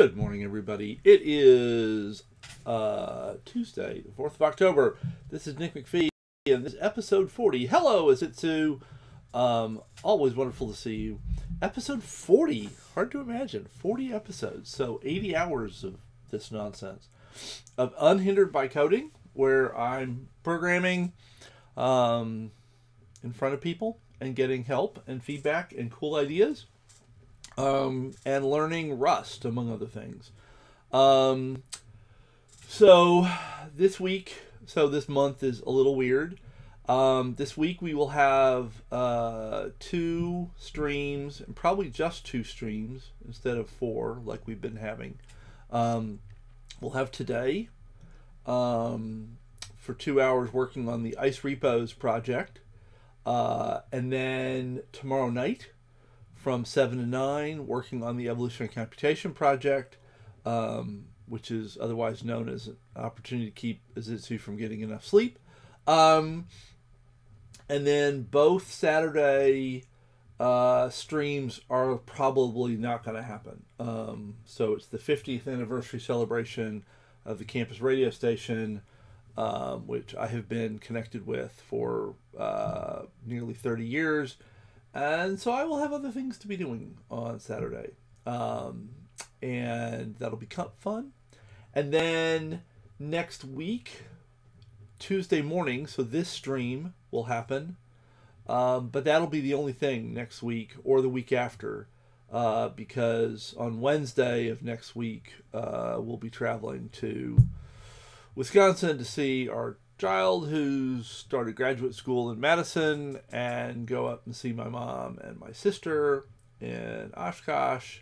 Good morning, everybody. It is Tuesday, the 4th of October. This is Nick McPhee, and this is episode 40. Hello, Azitsu. Always wonderful to see you. Episode 40. Hard to imagine. 40 episodes. So 80 hours of this nonsense. Of Unhindered by Coding, where I'm programming in front of people and getting help and feedback and cool ideas. And learning Rust, among other things. So this week, this month is a little weird. This week we will have two streams, and probably just two streams instead of four like we've been having. We'll have today for 2 hours working on the ice-repos project. And then tomorrow night, from 7 to 9, working on the Evolutionary Computation Project, which is otherwise known as an opportunity to keep Azitsu from getting enough sleep. And then both Saturday streams are probably not going to happen. So it's the 50th anniversary celebration of the campus radio station, which I have been connected with for nearly 30 years. And so I will have other things to be doing on Saturday. And that'll be fun. And then next week, Tuesday morning, so this stream will happen. But that'll be the only thing next week or the week after. Because on Wednesday of next week, we'll be traveling to Wisconsin to see our child who's started graduate school in Madison, and go up and see my mom and my sister in Oshkosh,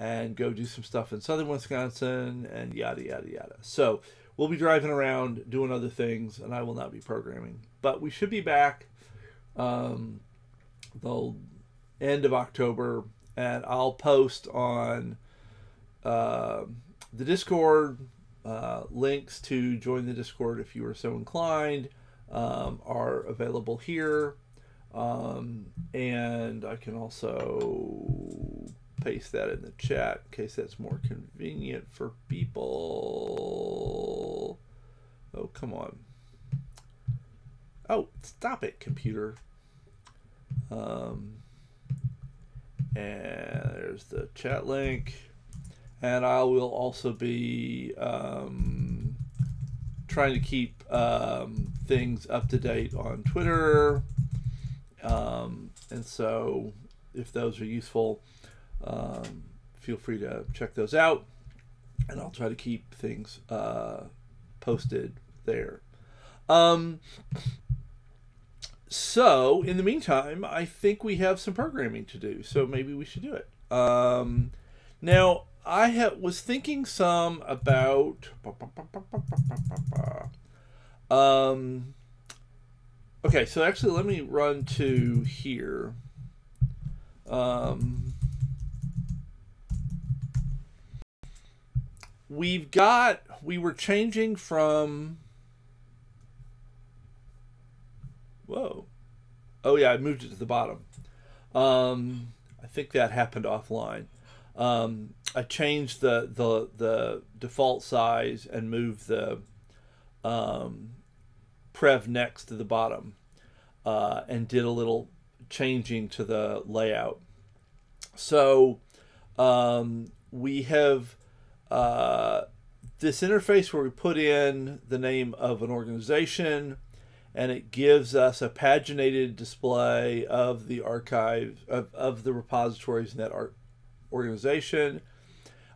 and go do some stuff in southern Wisconsin, and yada yada yada. So we'll be driving around doing other things, and I will not be programming, but we should be back the end of October, and I'll post on the Discord. Links to join the Discord if you are so inclined are available here, and I can also paste that in the chat in case that's more convenient for people. Oh, come on. Oh, stop it, computer. And there's the chat link. And I will also be trying to keep things up to date on Twitter. And so if those are useful, feel free to check those out. And I'll try to keep things posted there. So in the meantime, I think we have some programming to do. So maybe we should do it. Now, I was thinking some about, okay, so actually let me run to here. We've got, we were changing from, whoa, oh yeah, I moved it to the bottom. I think that happened offline. I changed the default size and moved the prev next to the bottom, and did a little changing to the layout. So we have this interface where we put in the name of an organization, and it gives us a paginated display of the archive of the repositories in that organization.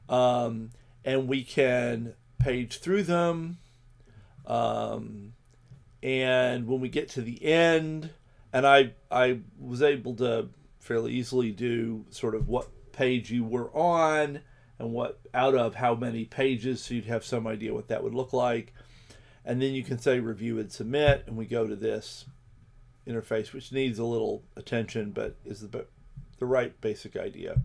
And we can page through them, and when we get to the end, and I was able to fairly easily do sort of what page you were on and what out of how many pages, so you'd have some idea what that would look like. And then you can say review and submit, and we go to this interface, which needs a little attention, but is the right basic idea.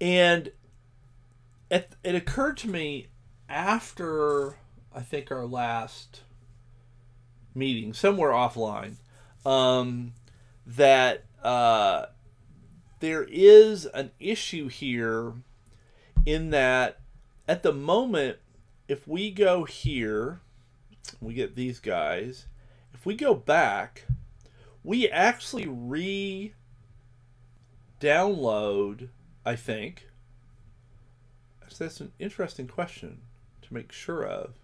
And it occurred to me after, I think, our last meeting, somewhere offline, that there is an issue here in that at the moment, if we go here, we get these guys. If we go back, we actually re-download, I think. So that's an interesting question to make sure of.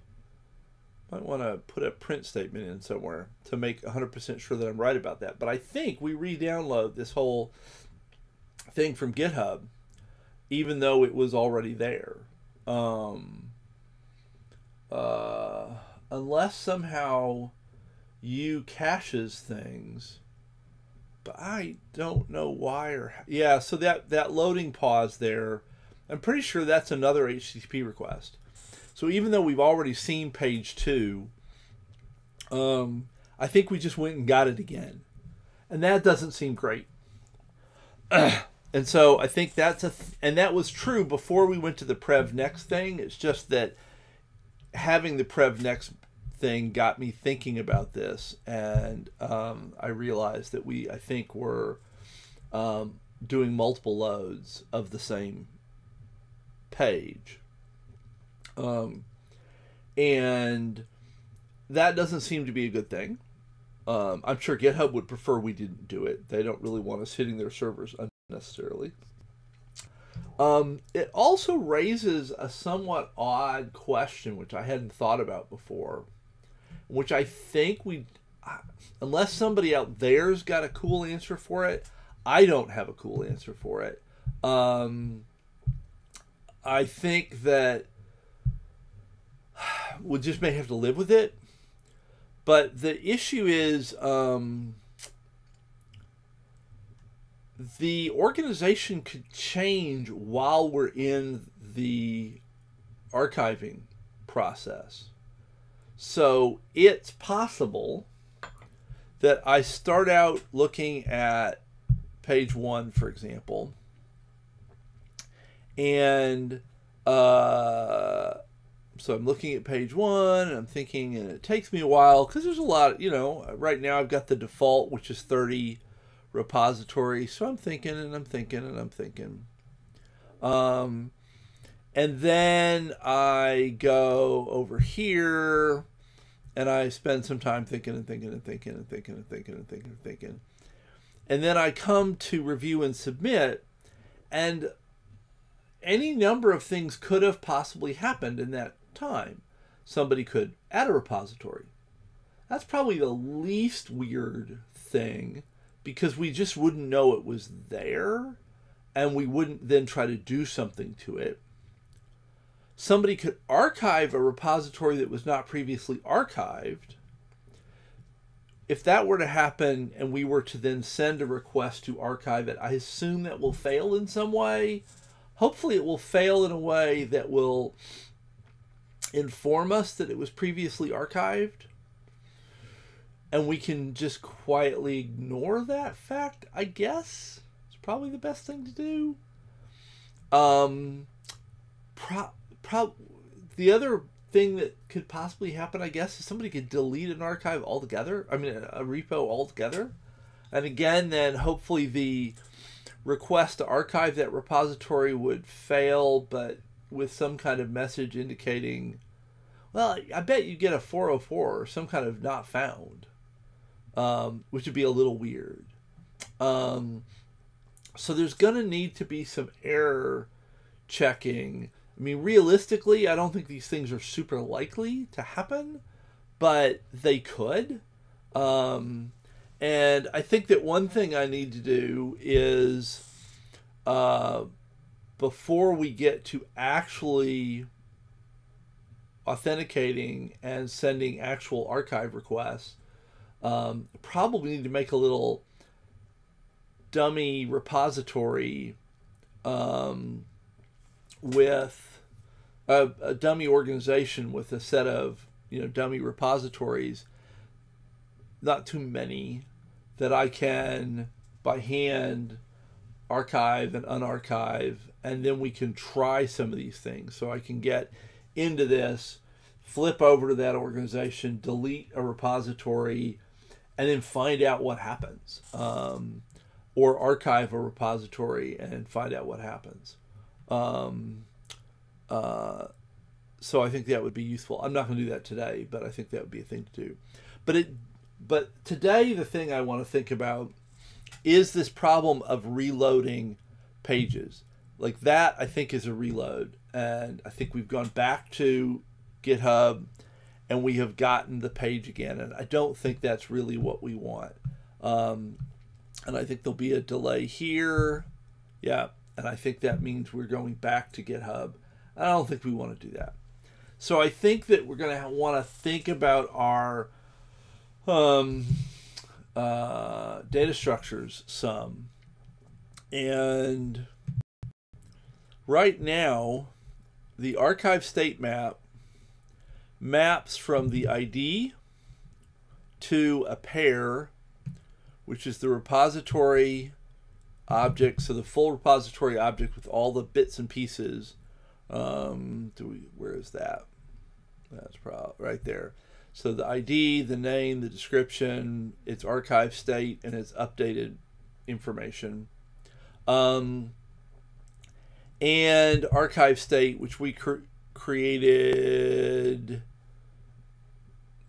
Might want to put a print statement in somewhere to make 100% sure that I'm right about that. But I think we re-download this whole thing from GitHub, even though it was already there. Unless somehow you caches things, but I don't know why or how. Yeah, so that loading pause there, I'm pretty sure that's another HTTP request. So even though we've already seen page 2, I think we just went and got it again, and that doesn't seem great. And so I think that's and that was true before we went to the prev next thing. It's just that having the prev next thing got me thinking about this, and I realized that I think were doing multiple loads of the same page, and that doesn't seem to be a good thing. I'm sure GitHub would prefer we didn't do it. They don't really want us hitting their servers unnecessarily. It also raises a somewhat odd question, which I hadn't thought about before, which I think unless somebody out there's got a cool answer for it, I don't have a cool answer for it. I think that we just may have to live with it. But the issue is the organization could change while we're in the archiving process. So it's possible that I start out looking at page 1, for example, and so I'm looking at page 1, and I'm thinking, and it takes me a while because there's a lot of, right now I've got the default, which is 30 repositories. So I'm thinking, and I'm thinking, and I'm thinking. And then I go over here, and I spend some time thinking and thinking and thinking and thinking and thinking and thinking and thinking. And then I come to review and submit, and any number of things could have possibly happened in that time. Somebody could add a repository. That's probably the least weird thing, because we just wouldn't know it was there, and we wouldn't then try to do something to it. Somebody could archive a repository that was not previously archived. If that were to happen and we were to then send a request to archive it, I assume that will fail in some way. Hopefully it will fail in a way that will inform us that it was previously archived, and we can just quietly ignore that fact, I guess. It's probably the best thing to do. The other thing that could possibly happen, I guess, is somebody could delete an archive altogether. I mean, a repo altogether. And again, then hopefully the request to archive that repository would fail, but with some kind of message indicating, well, I bet you get a 404 or some kind of not found, which would be a little weird. So there's going to need to be some error checking. I mean, realistically, I don't think these things are super likely to happen, but they could. And I think that one thing I need to do is before we get to actually authenticating and sending actual archive requests, probably need to make a little dummy repository with a dummy organization with a set of dummy repositories. Not too many that I can by hand archive and unarchive, and then we can try some of these things. So I can get into this, flip over to that organization, delete a repository, and then find out what happens. or archive a repository and find out what happens. So I think that would be useful. I'm not going to do that today, but I think that would be a thing to do. But today, the thing I want to think about is this problem of reloading pages. Like that, I think, is a reload. And I think we've gone back to GitHub and we have gotten the page again. And I don't think that's really what we want. And I think there'll be a delay here. Yeah. And I think that means we're going back to GitHub. I don't think we want to do that. So I think that we're going to want to think about our data structures some. And right now, the archive state map maps from the ID to a pair, which is the repository object. So the full repository object with all the bits and pieces. Where is that? That's probably right there. So the ID, the name, the description, its archive state, and its updated information. And archive state, which we created,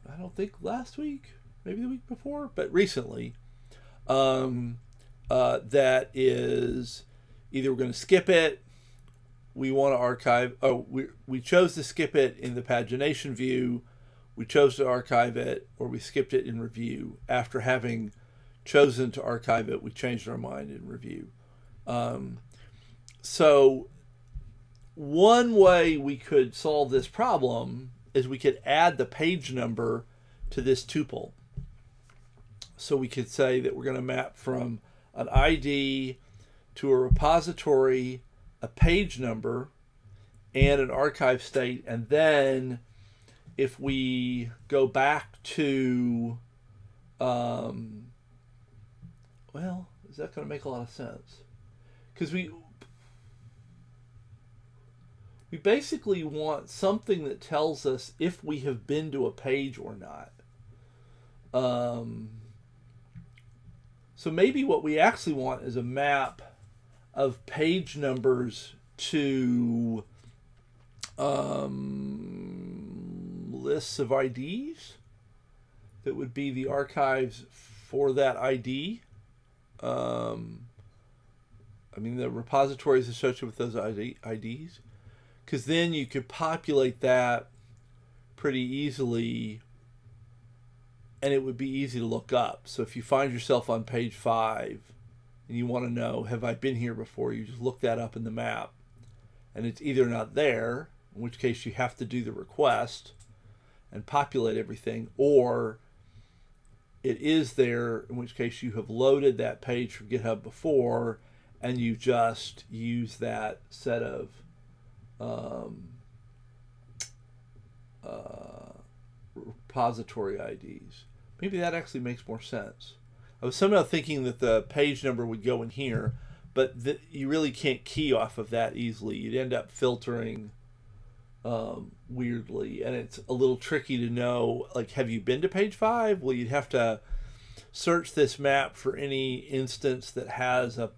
I don't think last week, maybe the week before, but recently. That is either we're going to skip it. We want to archive. Oh, we chose to skip it in the pagination view. We chose to archive it, or we skipped it in review. After having chosen to archive it, we changed our mind in review. So one way we could solve this problem is we could add the page number to this tuple. So we could say that we're going to map from an ID to a repository, a page number, and an archive state. And then if we go back to, well, is that going to make a lot of sense? Because we basically want something that tells us if we have been to a page or not. So maybe what we actually want is a map of page numbers to lists of IDs. That would be the archives for that ID. I mean, the repositories associated with those IDs. Because then you could populate that pretty easily, and it would be easy to look up. So if you find yourself on page 5, and you want to know, have I been here before? You just look that up in the map, and it's either not there, in which case you have to do the request and populate everything, or it is there, in which case you have loaded that page from GitHub before, and you just use that set of repository IDs. Maybe that actually makes more sense. I was somehow thinking that the page number would go in here, but you really can't key off of that easily. You'd end up filtering weirdly, and it's a little tricky to know, like, have you been to page 5? Well, you'd have to search this map for any instance that has a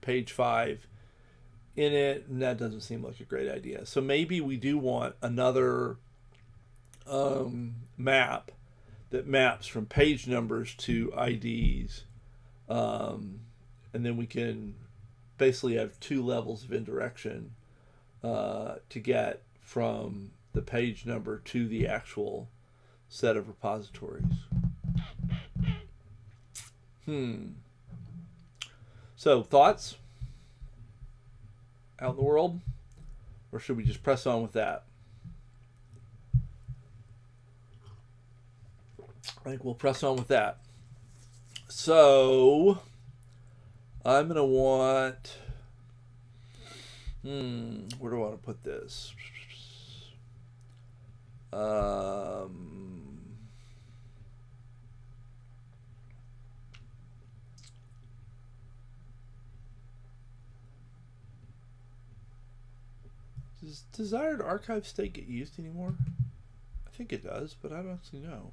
page 5 in it, and that doesn't seem like a great idea. So maybe we do want another map that maps from page numbers to IDs. And then we can basically have two levels of indirection to get from the page number to the actual set of repositories. So thoughts out in the world, or should we just press on with that? I think we'll press on with that. So I'm going to want, where do I want to put this? Does desired archive state get used anymore? I think it does, but I don't actually know.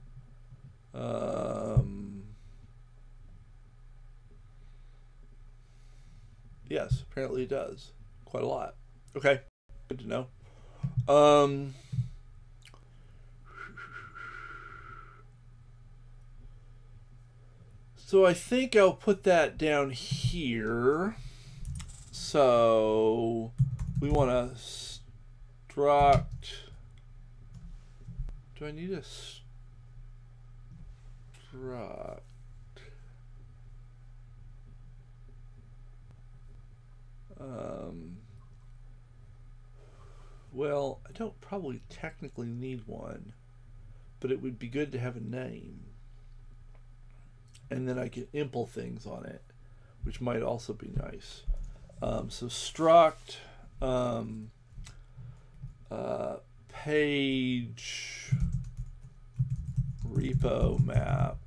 Yes, apparently it does. Quite a lot. Okay, good to know. So I think I'll put that down here. So we want to struct. Do I need a struct? Well, I don't probably technically need one, but it would be good to have a name. And then I can impl things on it, which might also be nice. So struct page repo map.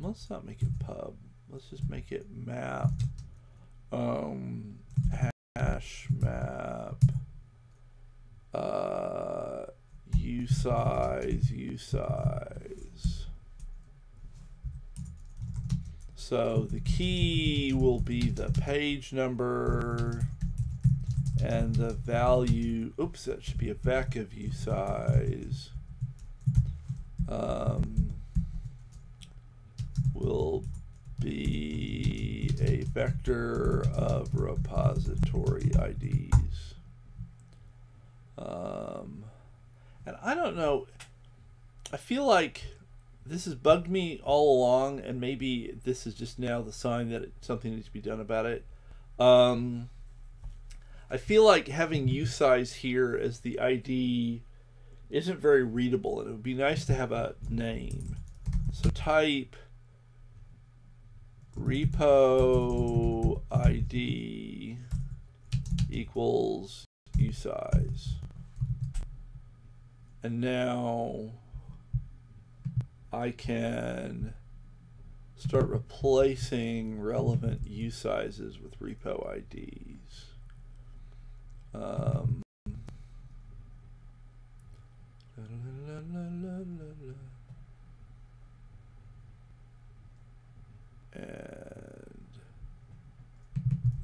Let's not make it pub. Let's just make it map. Hash map. U size. So the key will be the page number and the value. Oops, that should be a vec of u size. Will be a vector of repository IDs. And I don't know, I feel like this has bugged me all along, and maybe this is just now the sign that something needs to be done about it. I feel like having uSize here as the ID isn't very readable, and it would be nice to have a name. So type repo ID equals uSize. And now I can start replacing relevant u sizes with repo IDs. And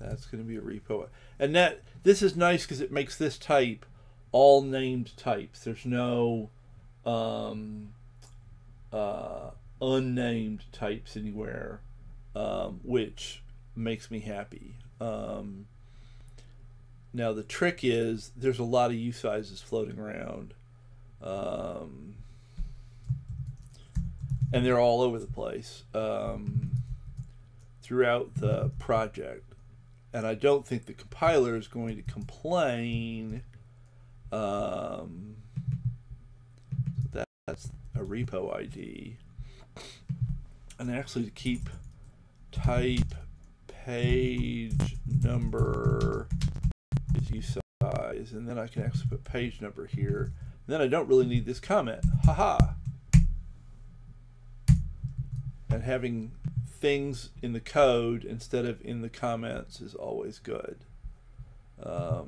that's going to be a repo. And that this is nice because it makes this type all named types. There's no unnamed types anywhere, which makes me happy. Now the trick is there's a lot of u sizes floating around, and they're all over the place throughout the project, and I don't think the compiler is going to complain. That's a repo ID, and actually to keep type page number is u size, and then I can actually put page number here. And then I don't really need this comment, haha. And having things in the code instead of in the comments is always good. So,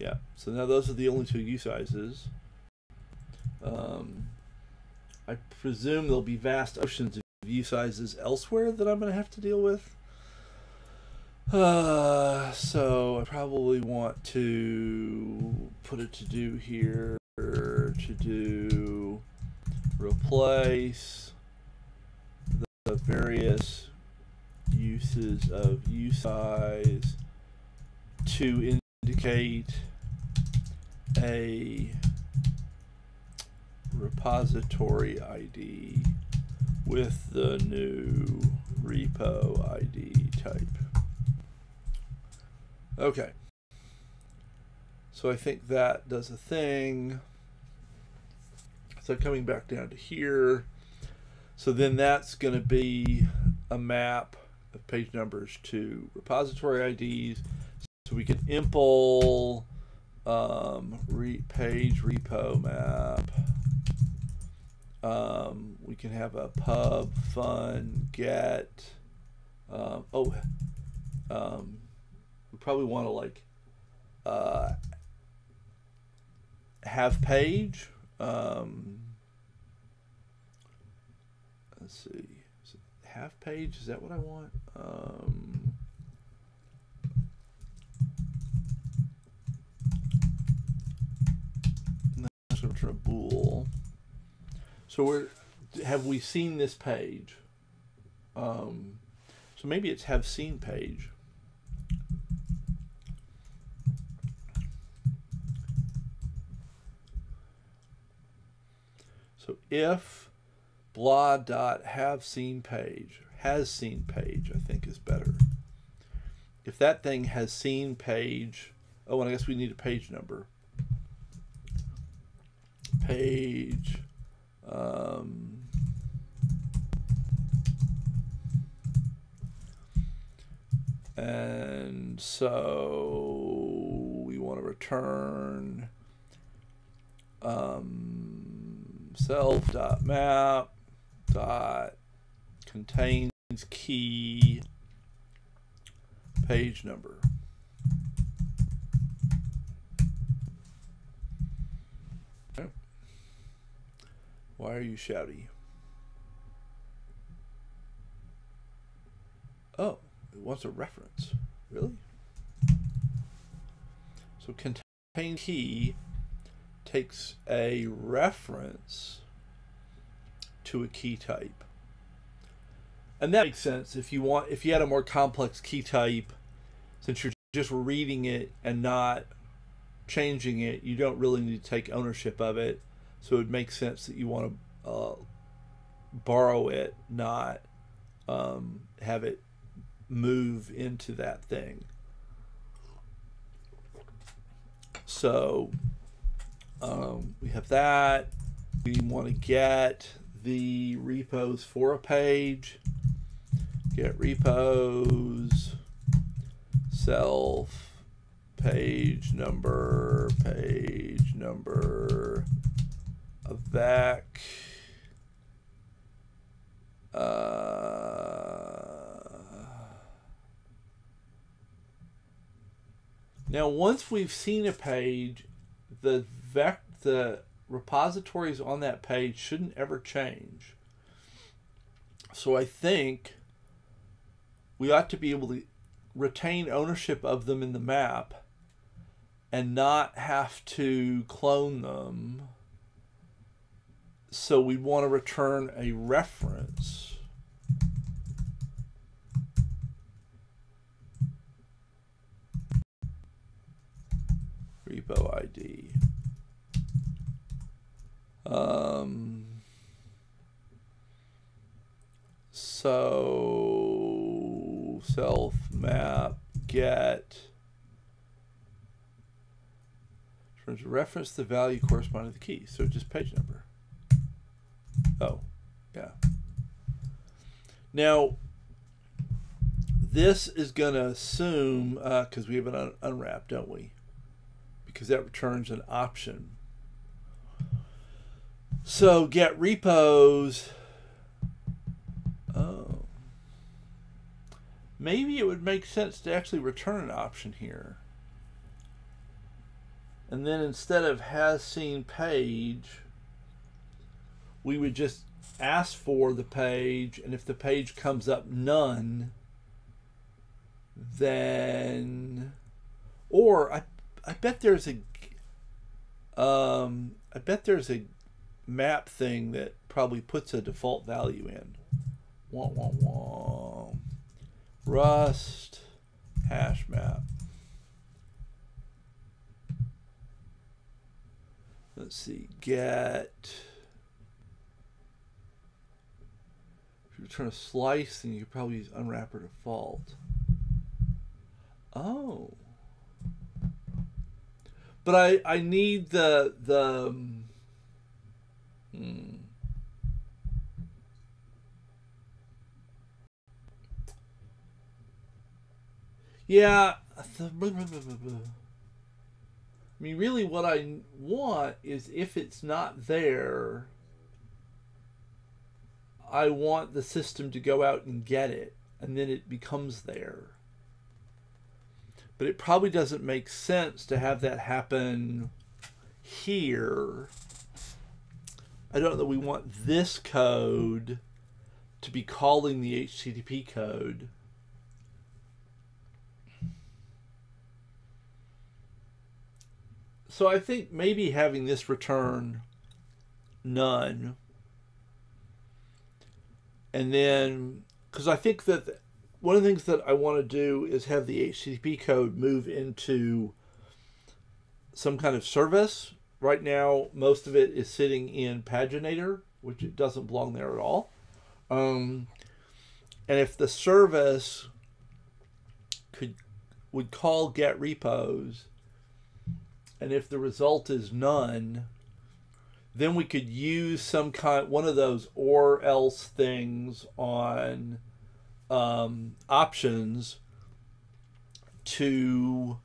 yeah. So now those are the only two u sizes. I presume there'll be vast oceans of u sizes elsewhere that I'm going to have to deal with. So I probably want to put a to do here. To do replace the various uses of u size to indicate a repository ID with the new repo ID type. Okay, so I think that does a thing. So coming back down to here, so then that's going to be a map of page numbers to repository IDs. So we can impl page repo map. We can have a pub fun get. We probably want to like have page Let's see, is it half page? Is that what I want? Let's go to a bool. So have we seen this page? So maybe it's have seen page. So if blah dot have seen page, has seen page, I think is better. If that thing has seen page, oh, and I guess we need a page number. Page, and so we want to return self.map dot contains key page number. Okay. Why are you shouty? Oh, it wants a reference. Really? So contain key takes a reference to a key type. And that makes sense if you want, if you had a more complex key type, since you're just reading it and not changing it, you don't really need to take ownership of it. So it would make sense that you want to borrow it, not have it move into that thing. So we have that. We want to get the repos for a page. Get repos, self, page number, evac, now once we've seen a page, the repositories on that page shouldn't ever change. So I think we ought to be able to retain ownership of them in the map and not have to clone them. So we want to return a reference. Repo ID. So self map get to reference the value corresponding to the key. So just page number. Oh, yeah. Now this is going to assume, because we have an unwrap, don't we? Because that returns an option. So get repos. Oh, maybe it would make sense to actually return an option here. And then instead of has seen page, we would just ask for the page. And if the page comes up none, then, or I bet there's a, I bet there's a map thing that probably puts a default value in. Wah, wah, wah. Rust hash map. Let's see, get, if you're trying to slice, then you could probably use unwrap or default. Oh, but I need the yeah, I mean, really what I want is, if it's not there, I want the system to go out and get it, and then it becomes there. But it probably doesn't make sense to have that happen here. I don't know that we want this code to be calling the HTTP code . So I think maybe having this return none, and then, because I think that one of the things that I want to do is have the HTTP code move into some kind of service. Right now, most of it is sitting in Paginator, which it doesn't belong there at all. And if the service would call get repos, and if the result is none, then we could use some kind, one of those or else things on options to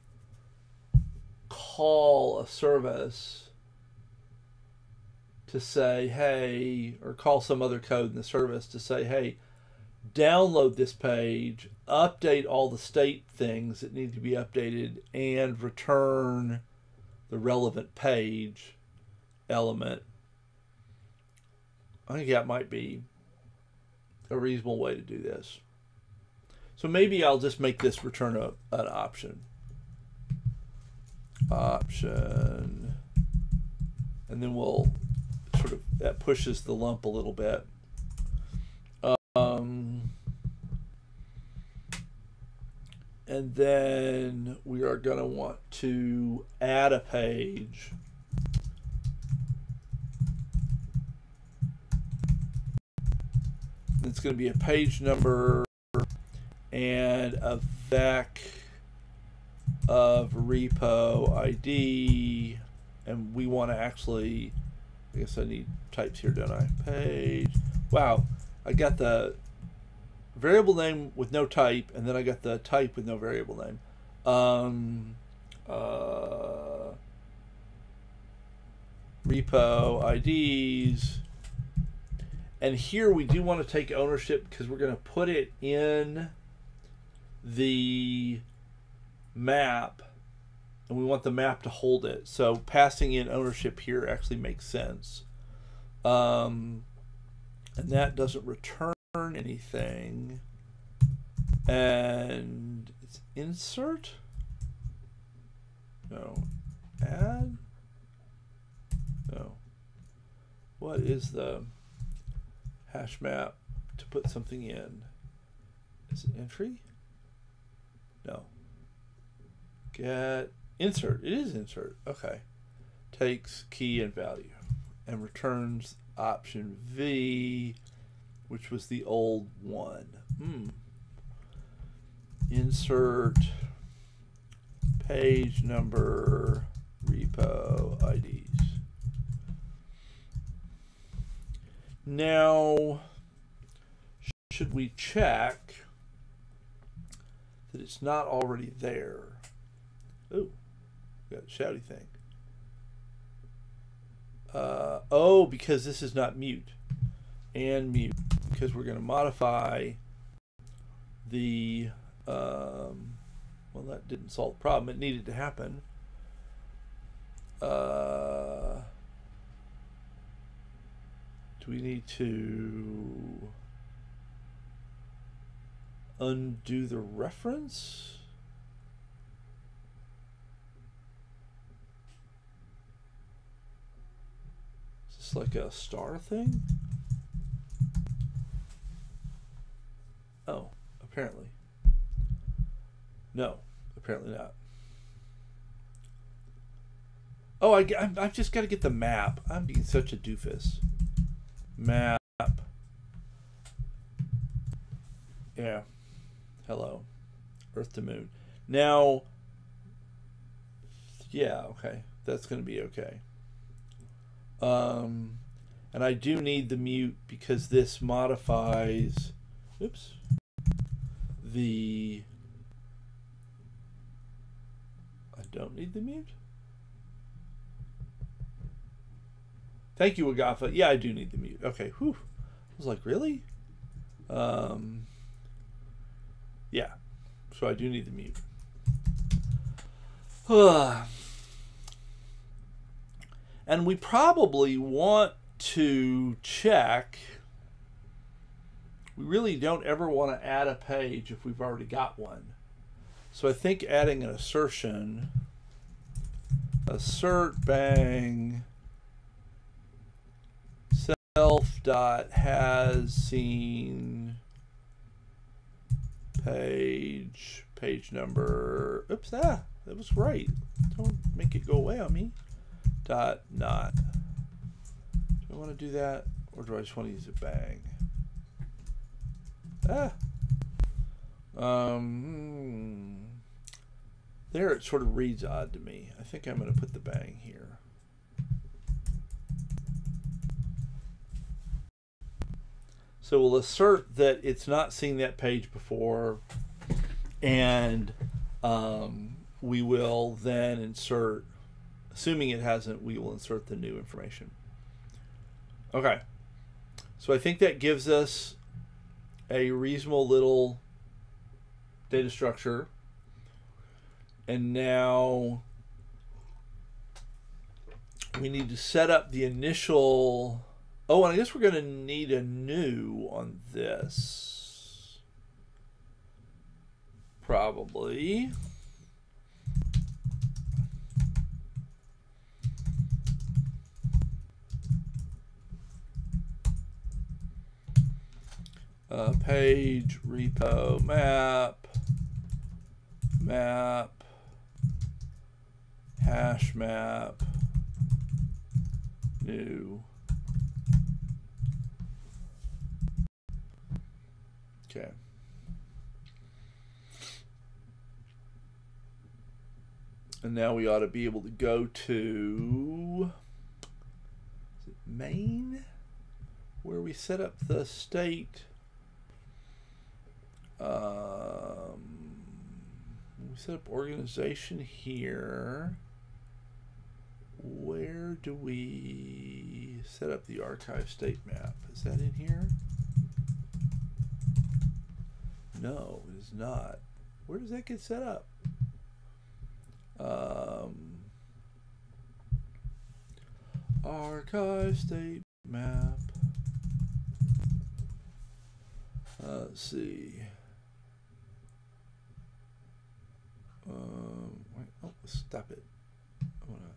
call a service to say, hey, or call some other code in the service to say, hey, download this page, update all the state things that need to be updated, and return the relevant page element. I think that might be a reasonable way to do this. So maybe I'll just make this return an option. Option. And then we'll sort of, that pushes the lump a little bit. And then we are going to want to add a page. It's going to be a page number and a vac of repo ID. And we want to actually, I guess I need types here, don't I? Page. Wow, I got the variable name with no type, and then I got the type with no variable name. Repo IDs, and here we do want to take ownership because we're going to put it in the map, and we want the map to hold it. So passing in ownership here actually makes sense. And that doesn't return anything, and it's insert, no, add, no, what is the hash map to put something in? Is it entry? No, get, insert, it is insert, okay, takes key and value and returns option V, which was the old one. Insert page number repo IDs. Now, should we check that it's not already there? Ooh, got a shouty thing. Oh, because this is not mute. And mute, because we're going to modify the, well, that didn't solve the problem. It needed to happen. Do we need to undo the reference? Is this like a star thing? Oh, apparently. No, apparently not. Oh, I've just got to get the map. I'm being such a doofus. Map. Yeah. Hello. Earth to moon. Now, yeah, okay. That's going to be okay. And I do need the mute because this modifies... Oops. The, I don't need the mute. Thank you, Agafa. Yeah, I do need the mute. Okay. Whew. I was like, really? Yeah. So I do need the mute. And we probably want to check we really don't ever want to add a page if we've already got one. So I think adding an assertion, assert bang self dot has seen page, page number, oops, ah, that was right, don't make it go away on me, dot not. Do I want to do that or do I just want to use a bang? Ah. There it sort of reads odd to me. I think I'm going to put the bang here. So we'll assert that it's not seen that page before, and we will then insert, assuming it hasn't, we will insert the new information. Okay, so I think that gives us a reasonable little data structure. And now we need to set up the initial, oh, and I guess we're going to need a new on this, probably. Page repo map, map, hash map, new. Okay. And now we ought to be able to go to, is it main? Where we set up the state. We set up organization here. Where do we set up the archive state map? Is that in here? No, it is not. Where does that get set up? Archive state map. Let's see. Wait, oh, stop it. I want to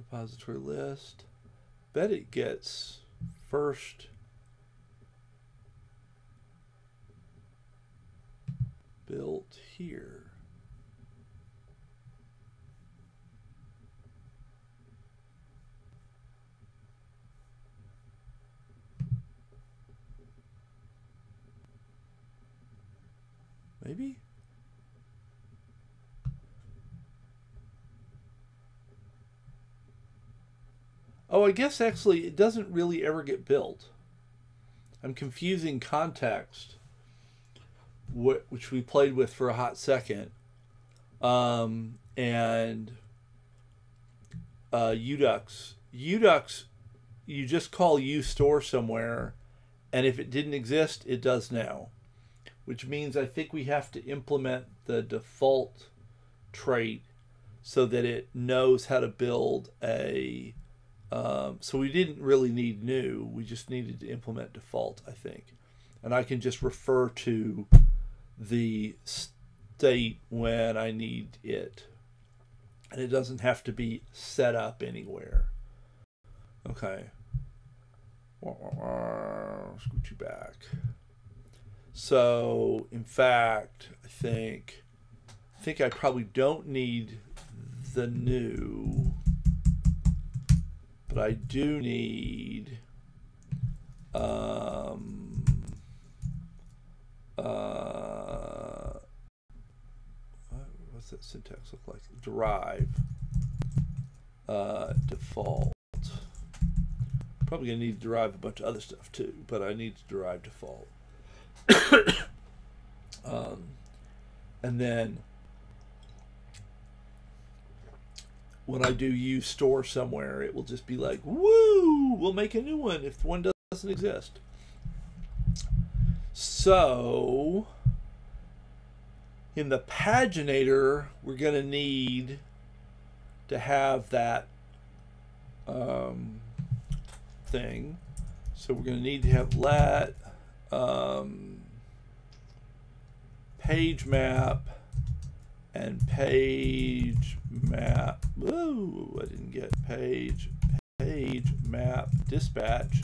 repository list. Bet it gets first. Built here. Maybe? Oh, I guess actually it doesn't really ever get built. I'm confusing context, which we played with for a hot second, and Yewdux. Yewdux, you just call uStore somewhere, and if it didn't exist, it does now. Which means I think we have to implement the default trait so that it knows how to build a, so we didn't really need new, we just needed to implement default, I think. And I can just refer to the state when I need it. And it doesn't have to be set up anywhere. Okay. Scoot you back. So, in fact, I think I probably don't need the new, but I do need what's that syntax look like? Derive default. Probably gonna need to derive a bunch of other stuff too, but I need to derive default. And then when I do use store somewhere, it will just be like, woo, we'll make a new one if one doesn't exist. So in the paginator, we're going to need to have that thing. So we're going to need to have let page map and page map. Ooh, I didn't get page map dispatch.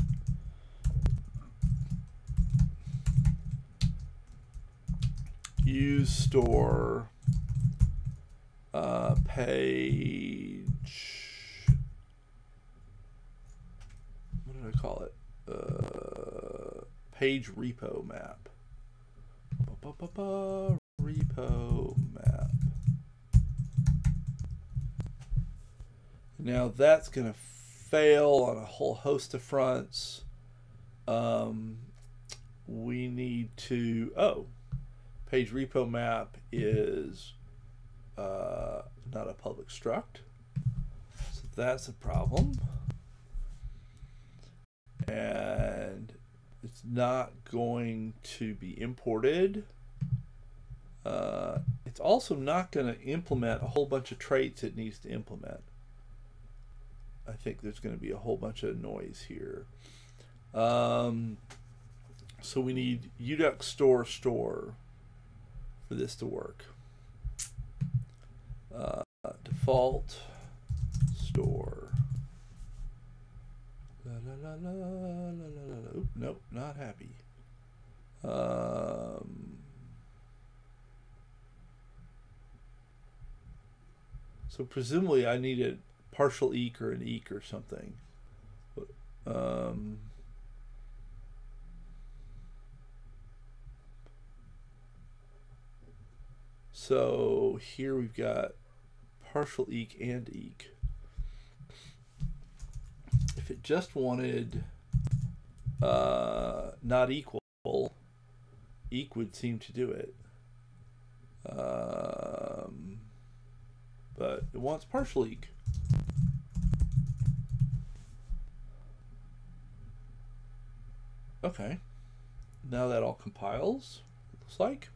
Use store page. What did I call it? Page repo map. Repo map. Now that's going to fail on a whole host of fronts. We need to. Oh, page repo map is not a public struct, so that's a problem. And it's not going to be imported. It's also not going to implement a whole bunch of traits it needs to implement. I think there's going to be a whole bunch of noise here. So we need Yewdux store for this to work. Default store. Oop, nope, not happy. So presumably I needed partial eek or an eek or something. So here we've got partial eek and eek. If it just wanted not equal, eek would seem to do it. But it wants partial eek. Okay, now that all compiles, it looks like.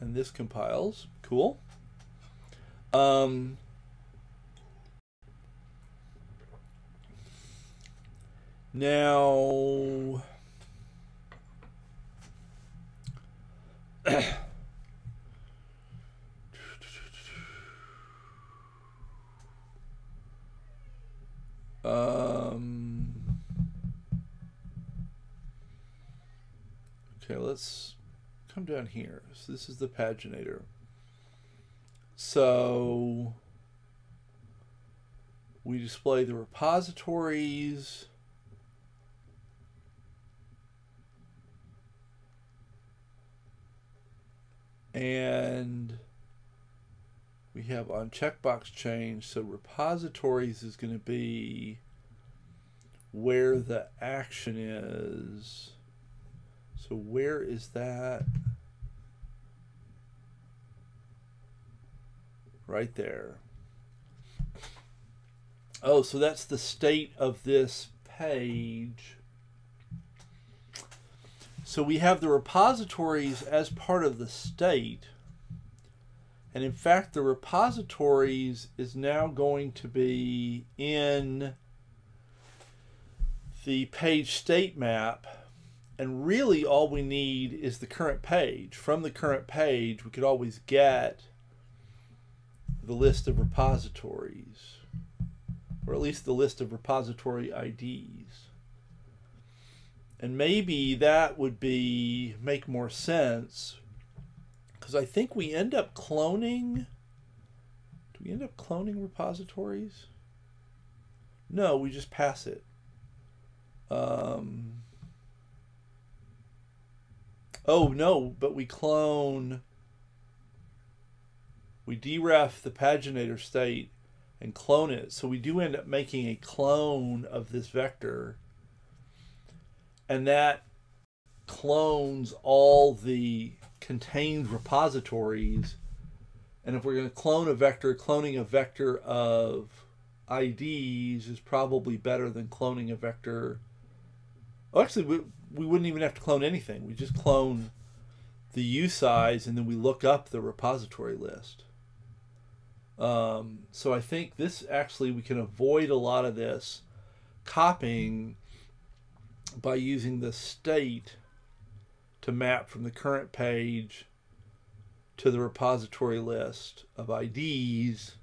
And this compiles, cool. Now, okay, let's come down here. So this is the paginator. So we display the repositories. And we have on checkbox change. So repositories is going to be where the action is. So where is that? Right there. Oh, so that's the state of this page. So we have the repositories as part of the state. And in fact, the repositories is now going to be in the page state map. And really all we need is the current page. From the current page, we could always get the list of repositories, or at least the list of repository IDs. And maybe that would make more sense, because I think we end up cloning. Do we end up cloning repositories? No, we just pass it. Oh no, but we clone, we deref the paginator state and clone it. So we do end up making a clone of this vector, and that clones all the contained repositories. And if we're going to clone a vector, cloning a vector of IDs is probably better than cloning a vector. Oh, actually, we wouldn't even have to clone anything. We just clone the U size, and then we look up the repository list. So I think this, actually, we can avoid a lot of this copying by using the state to map from the current page to the repository list of IDs,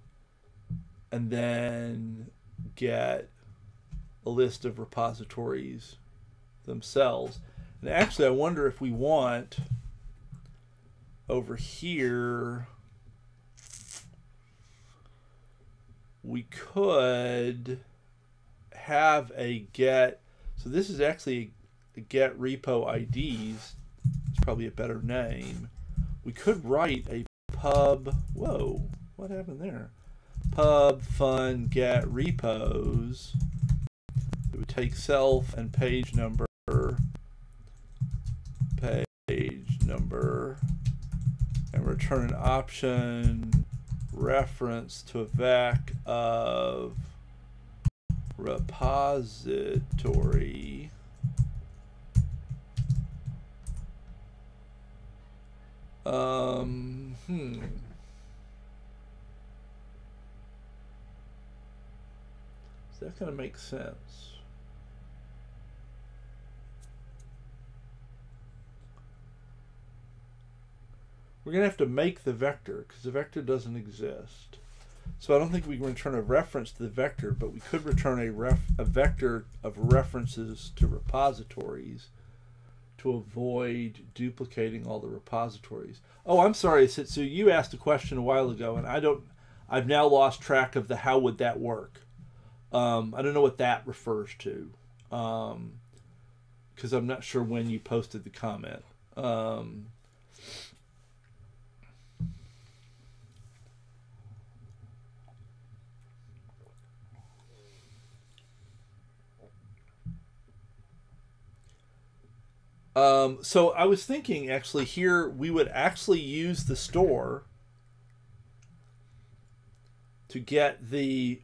and then get a list of repositories themselves. And actually, I wonder if we want over here, we could have a get. So this is actually a get repo IDs. It's probably a better name. We could write a pub. Whoa, what happened there? Pub fun get repos. It would take self and page number, and return an option reference to a vac of repository. Does that kind of make sense? We're going to have to make the vector because the vector doesn't exist. So I don't think we can return a reference to the vector, but we could return a vector of references to repositories to avoid duplicating all the repositories. Oh, I'm sorry, Azitsu, you asked a question a while ago, and I've now lost track of the how would that work. I don't know what that refers to, because I'm not sure when you posted the comment. So I was thinking actually here we would actually use the store to get the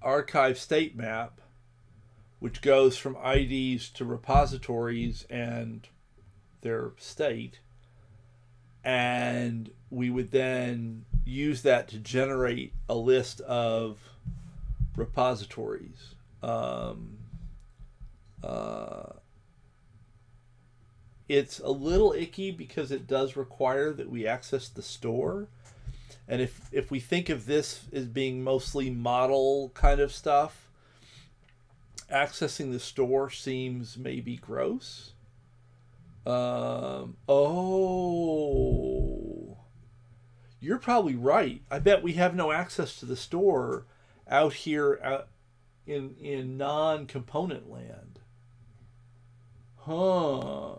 archive state map, which goes from IDs to repositories and their state, and we would then use that to generate a list of repositories. It's a little icky because it does require that we access the store. And if we think of this as being mostly model kind of stuff, accessing the store seems maybe gross. Oh, you're probably right. I bet we have no access to the store out here in non-component land. Huh.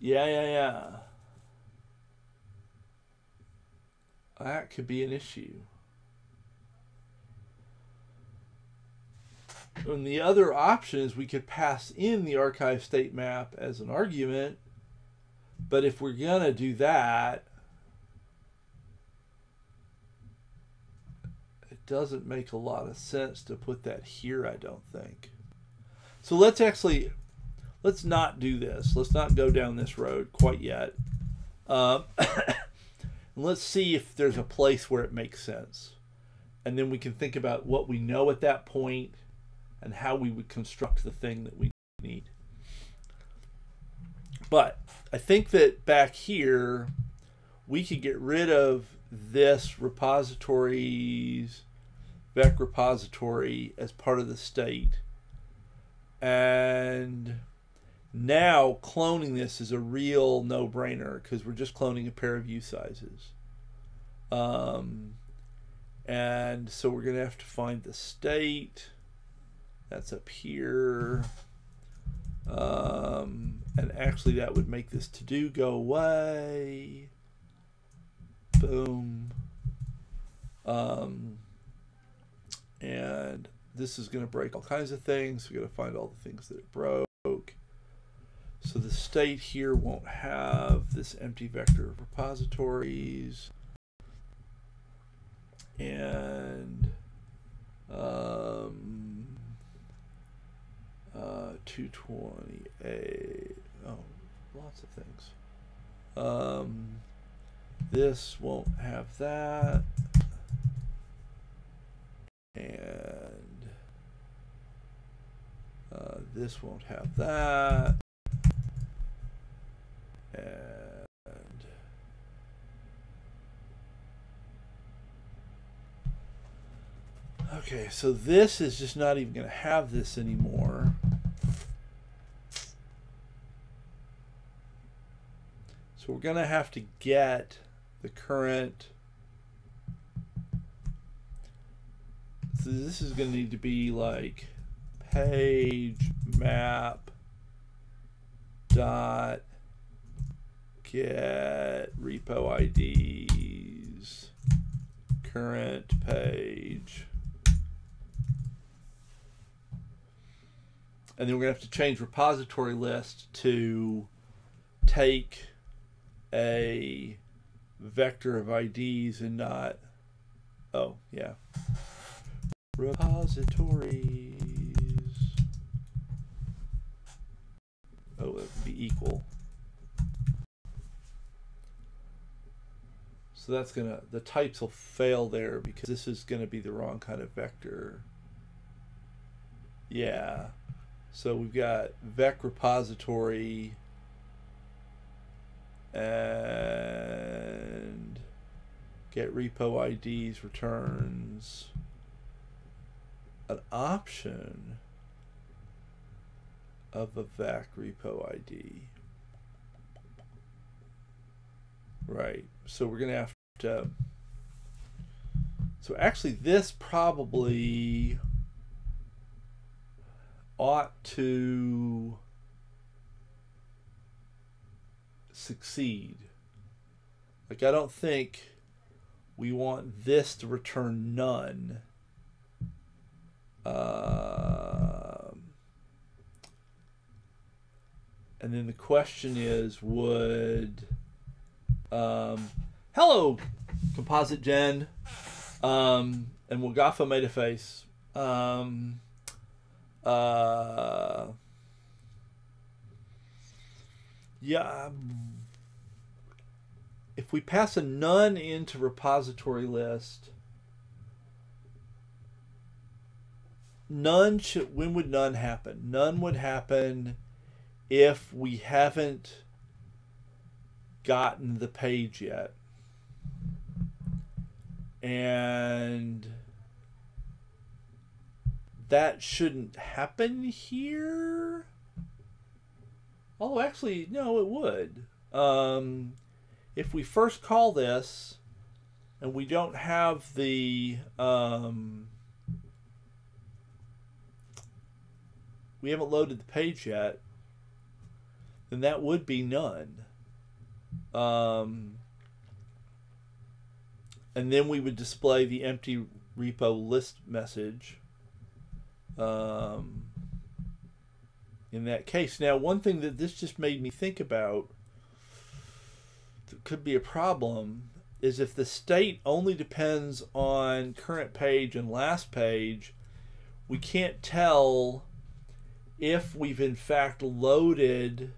Yeah. That could be an issue. And the other option is we could pass in the archive state map as an argument, but if we're gonna do that, it doesn't make a lot of sense to put that here, I don't think. So let's actually, let's not do this. Let's not go down this road quite yet. Let's see if there's a place where it makes sense. And then we can think about what we know at that point and how we would construct the thing that we need. But I think that back here, we could get rid of this repositories, vec repository as part of the state. And now cloning this is a real no-brainer because we're just cloning a pair of U sizes. And so we're going to have to find the state. That's up here. And actually that would make this to-do go away. Boom. And this is going to break all kinds of things. We're going to find all the things that it broke. So the state here won't have this empty vector of repositories. And lots of things. This won't have that. And This won't have that. And okay, so this is just not even going to have this anymore. So we're going to have to get the current. So this is going to need to be like page map dot get repo IDs current page, and then we're going to have to change repository list to take a vector of IDs and not, oh yeah, repositories. Oh, it would be equal. So that's gonna, the types will fail there because this is gonna be the wrong kind of vector. Yeah. So we've got vec repository and get repo IDs returns an option of a vac repo ID. Right, so we're gonna have to, so actually this probably ought to succeed. Like, I don't think we want this to return none. And then the question is, would hello composite Jen, and Wagafa made a face. Yeah, if we pass a none into repository list, none should, when would none happen? None would happen if we haven't gotten the page yet. And that shouldn't happen here. Oh, actually, no, it would. If we first call this and we don't have the, we haven't loaded the page yet, then that would be none. And then we would display the empty repo list message in that case. Now, one thing that this just made me think about that could be a problem is if the state only depends on current page and last page, we can't tell if we've in fact loaded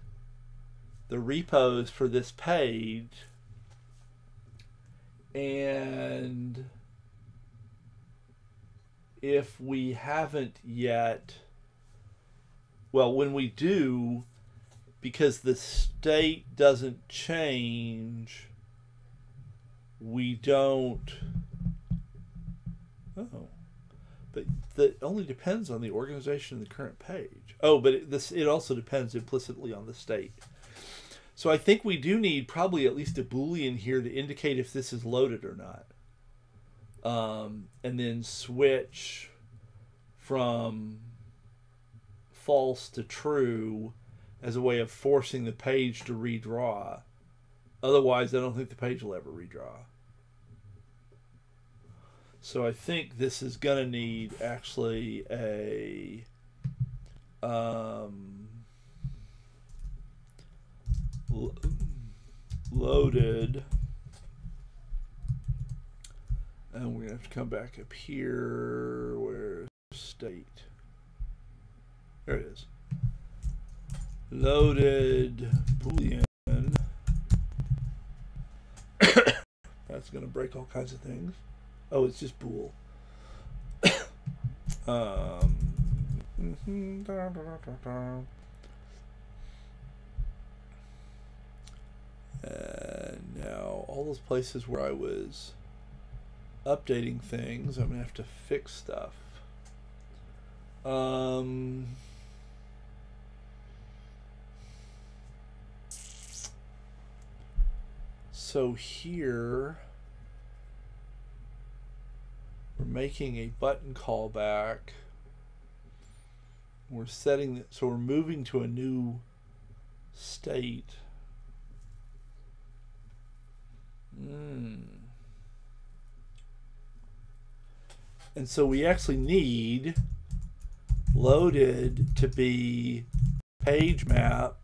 the repos for this page, and if we haven't yet, well, when we do, because the state doesn't change, we don't, oh, but that only depends on the organization of the current page. Oh, but it also depends implicitly on the state. So I think we do need probably at least a Boolean here to indicate if this is loaded or not. And then switch from false to true as a way of forcing the page to redraw. Otherwise, I don't think the page will ever redraw. So I think this is going to need actually a... loaded, and we're gonna have to come back up here where state, there it is, loaded Boolean. That's gonna break all kinds of things. Oh, it's just bool. Now, all those places where I was updating things, I'm going to have to fix stuff. So here, we're making a button callback. We're setting it, so we're moving to a new state. And so we actually need loaded to be page map.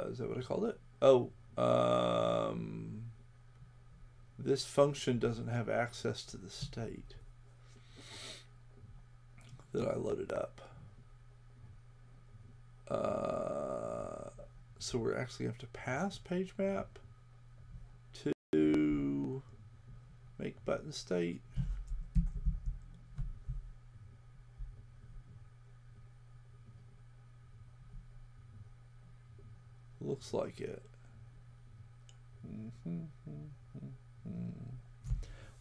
Is that what I called it? Oh, this function doesn't have access to the state that I loaded up. So we're actually going to have to pass page map to make button state. Looks like it.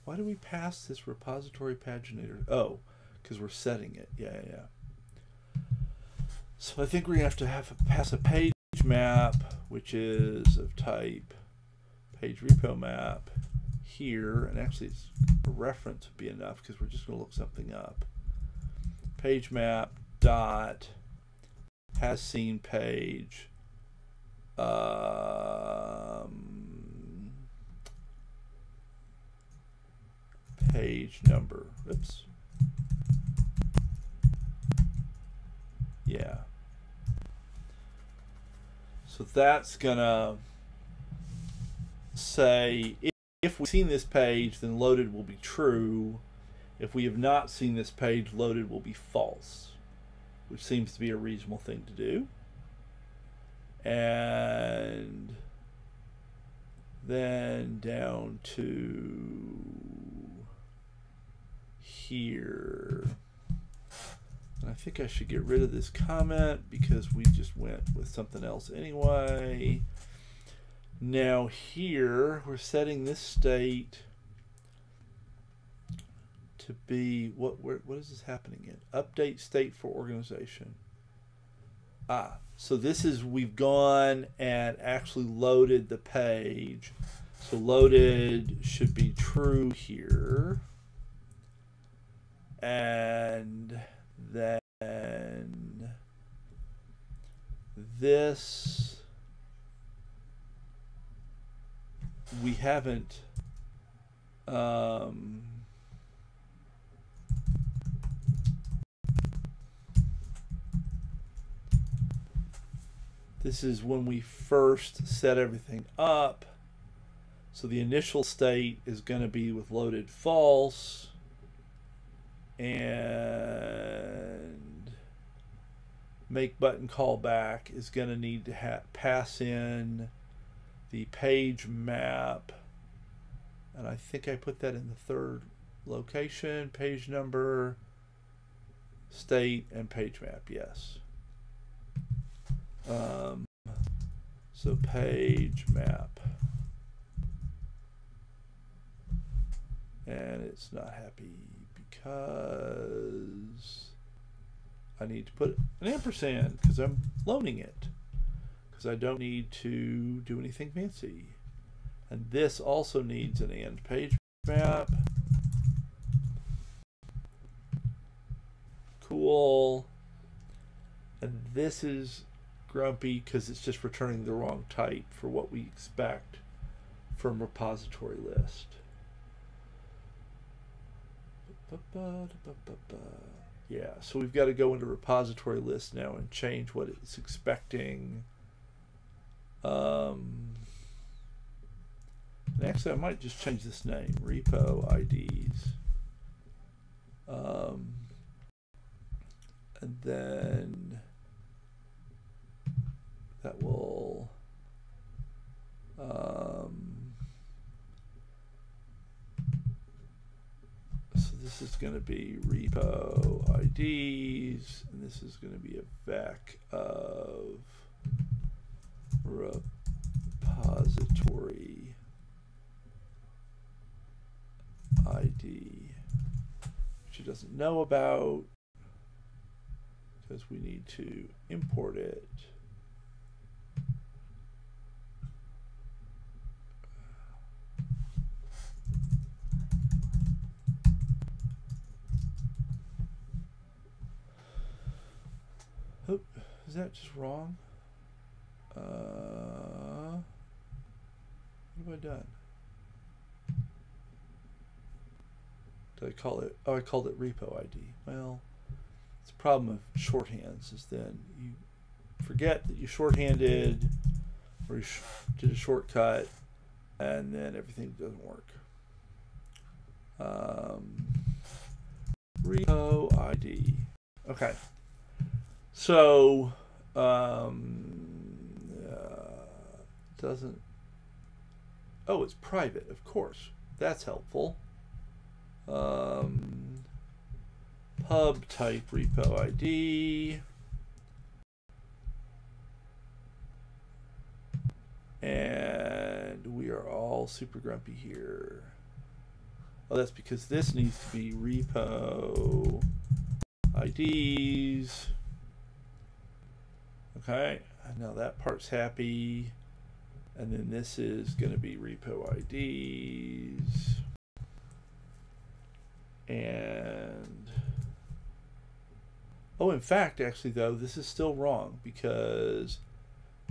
Why do we pass this repository paginator? Oh, because we're setting it. Yeah. So I think we're going to have to pass a page map, which is of type PageRepoMap here, and actually it's a reference would be enough because we're just going to look something up. Page map dot has seen page. Page number. Oops. Yeah. So that's gonna say if we've seen this page, then loaded will be true. If we have not seen this page, loaded will be false, which seems to be a reasonable thing to do. And then down to here. And I think I should get rid of this comment because we just went with something else anyway. Now here, we're setting this state to be, what is this happening in? Update state for organization. So this is, we've gone and actually loaded the page. So loaded should be true here. And then this, we haven't, this is when we first set everything up. So the initial state is going to be with loaded false. And make button callback is going to need to pass in the page map. And I think I put that in the third location, page number, state, and page map, yes. So page map, and it's not happy because I need to put an ampersand because I'm loaning it because I don't need to do anything fancy. And this also needs an and page map. Cool. And this is grumpy because it's just returning the wrong type for what we expect from repository list. Yeah, so we've got to go into repository list now and change what it's expecting. And actually, I might just change this name, repo IDs. And then that will so this is going to be repo IDs, and this is going to be a vec of repository ID, which it doesn't know about because we need to import it. Oh, is that just wrong? What have I done? Did I call it? Oh, I called it repo ID. Well, it's the problem of shorthands is then you forget that you shorthanded or you did a shortcut, and then everything doesn't work. Repo ID. Okay. So doesn't. Oh, it's private, of course. That's helpful. Pub type repo ID. And we are all super grumpy here. Oh, that's because this needs to be repo IDs. Okay, now that part's happy. And then this is going to be repo IDs. And, oh, in fact, actually, though, this is still wrong because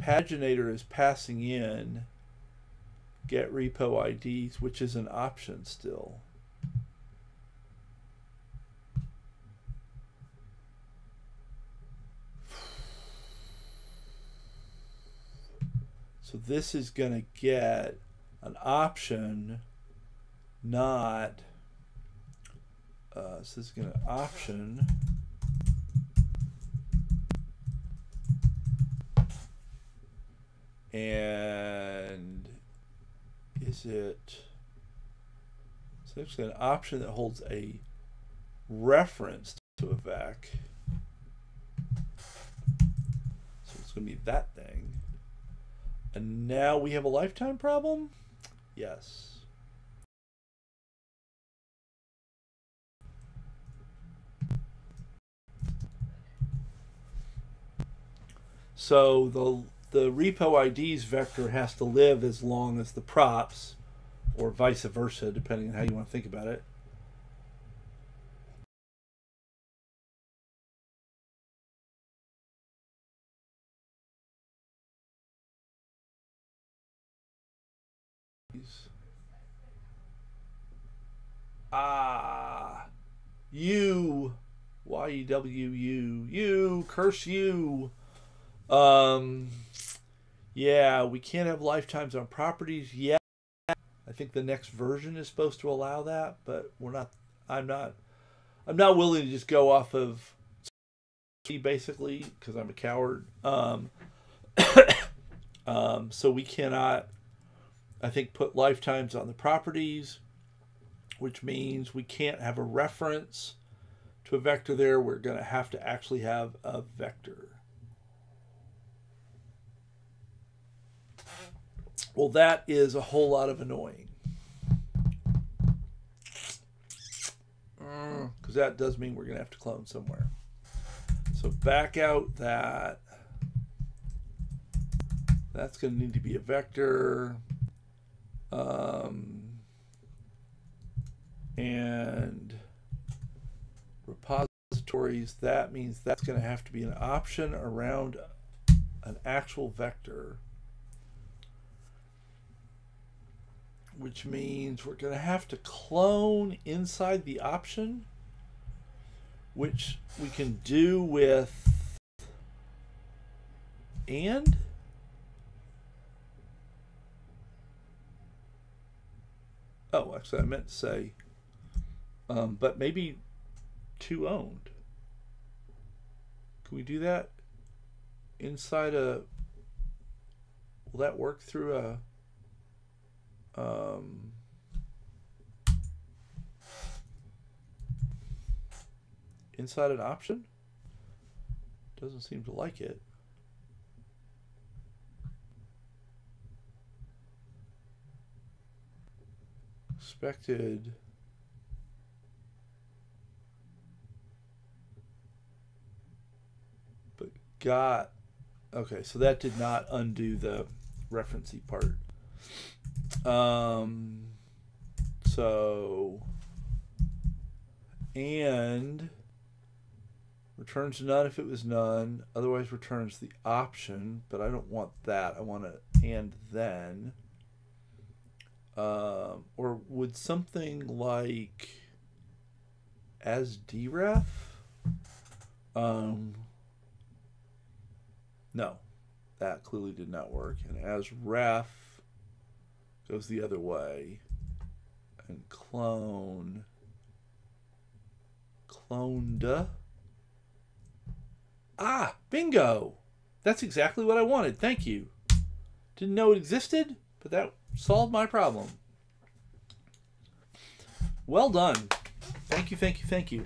Paginator is passing in get repo IDs, which is an option still. So this is going to get an option, not, so this is going to option, and is it, so it's an option that holds a reference to a vec. So it's going to be that thing. And now we have a lifetime problem? Yes. So the repo IDs vector has to live as long as the props, or vice versa, depending on how you want to think about it. Ah, you, Y-E-W-U, you, curse you. Yeah, we can't have lifetimes on properties yet. I think the next version is supposed to allow that, but we're not, I'm not willing to just go off of basically because I'm a coward. So we cannot, I think, put lifetimes on the properties, which means we can't have a reference to a vector there. We're going to have to actually have a vector. Well, that is a whole lot of annoying. Because that does mean we're going to have to clone somewhere. So back out that. That's going to need to be a vector. And repositories, that means that's going to have to be an option around an actual vector, which means we're going to have to clone inside the option, which we can do with and. Oh, actually, I meant to say, but maybe two owned. Can we do that inside a, will that work through a, inside an option? Doesn't seem to like it. Expected. But got. Okay, so that did not undo the referencey part. So, and returns none if it was none, otherwise returns the option, but I don't want that. I want to and then. Or would something like as deref? No, that clearly did not work. And as ref goes the other way. And clone, cloned. Ah, bingo! That's exactly what I wanted. Thank you. Didn't know it existed, but that solved my problem. Well done. Thank you, thank you, thank you.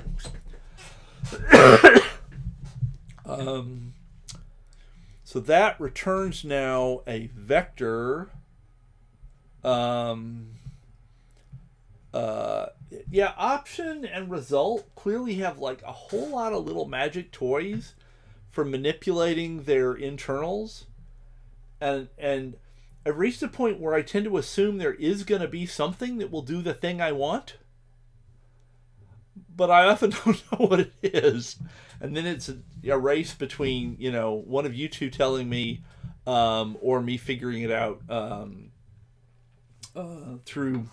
So that returns now a vector. Yeah, option and result clearly have like a whole lot of little magic toys for manipulating their internals. And I've reached a point where I tend to assume there is going to be something that will do the thing I want, but I often don't know what it is. And then it's a race between, you know, one of you two telling me or me figuring it out through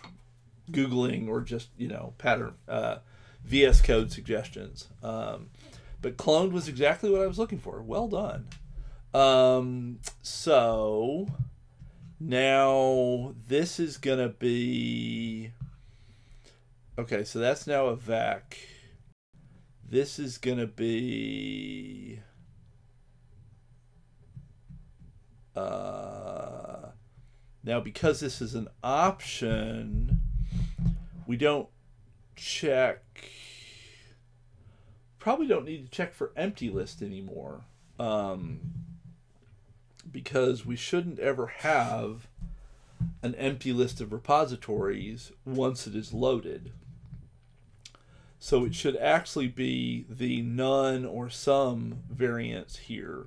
Googling or just, you know, pattern VS Code suggestions. But cloned was exactly what I was looking for. Well done. So now this is going to be, okay, so that's now a vac. This is going to be now because this is an option, we don't check, probably don't need to check for empty list anymore, because we shouldn't ever have an empty list of repositories once it is loaded. So it should actually be the none or some variants here.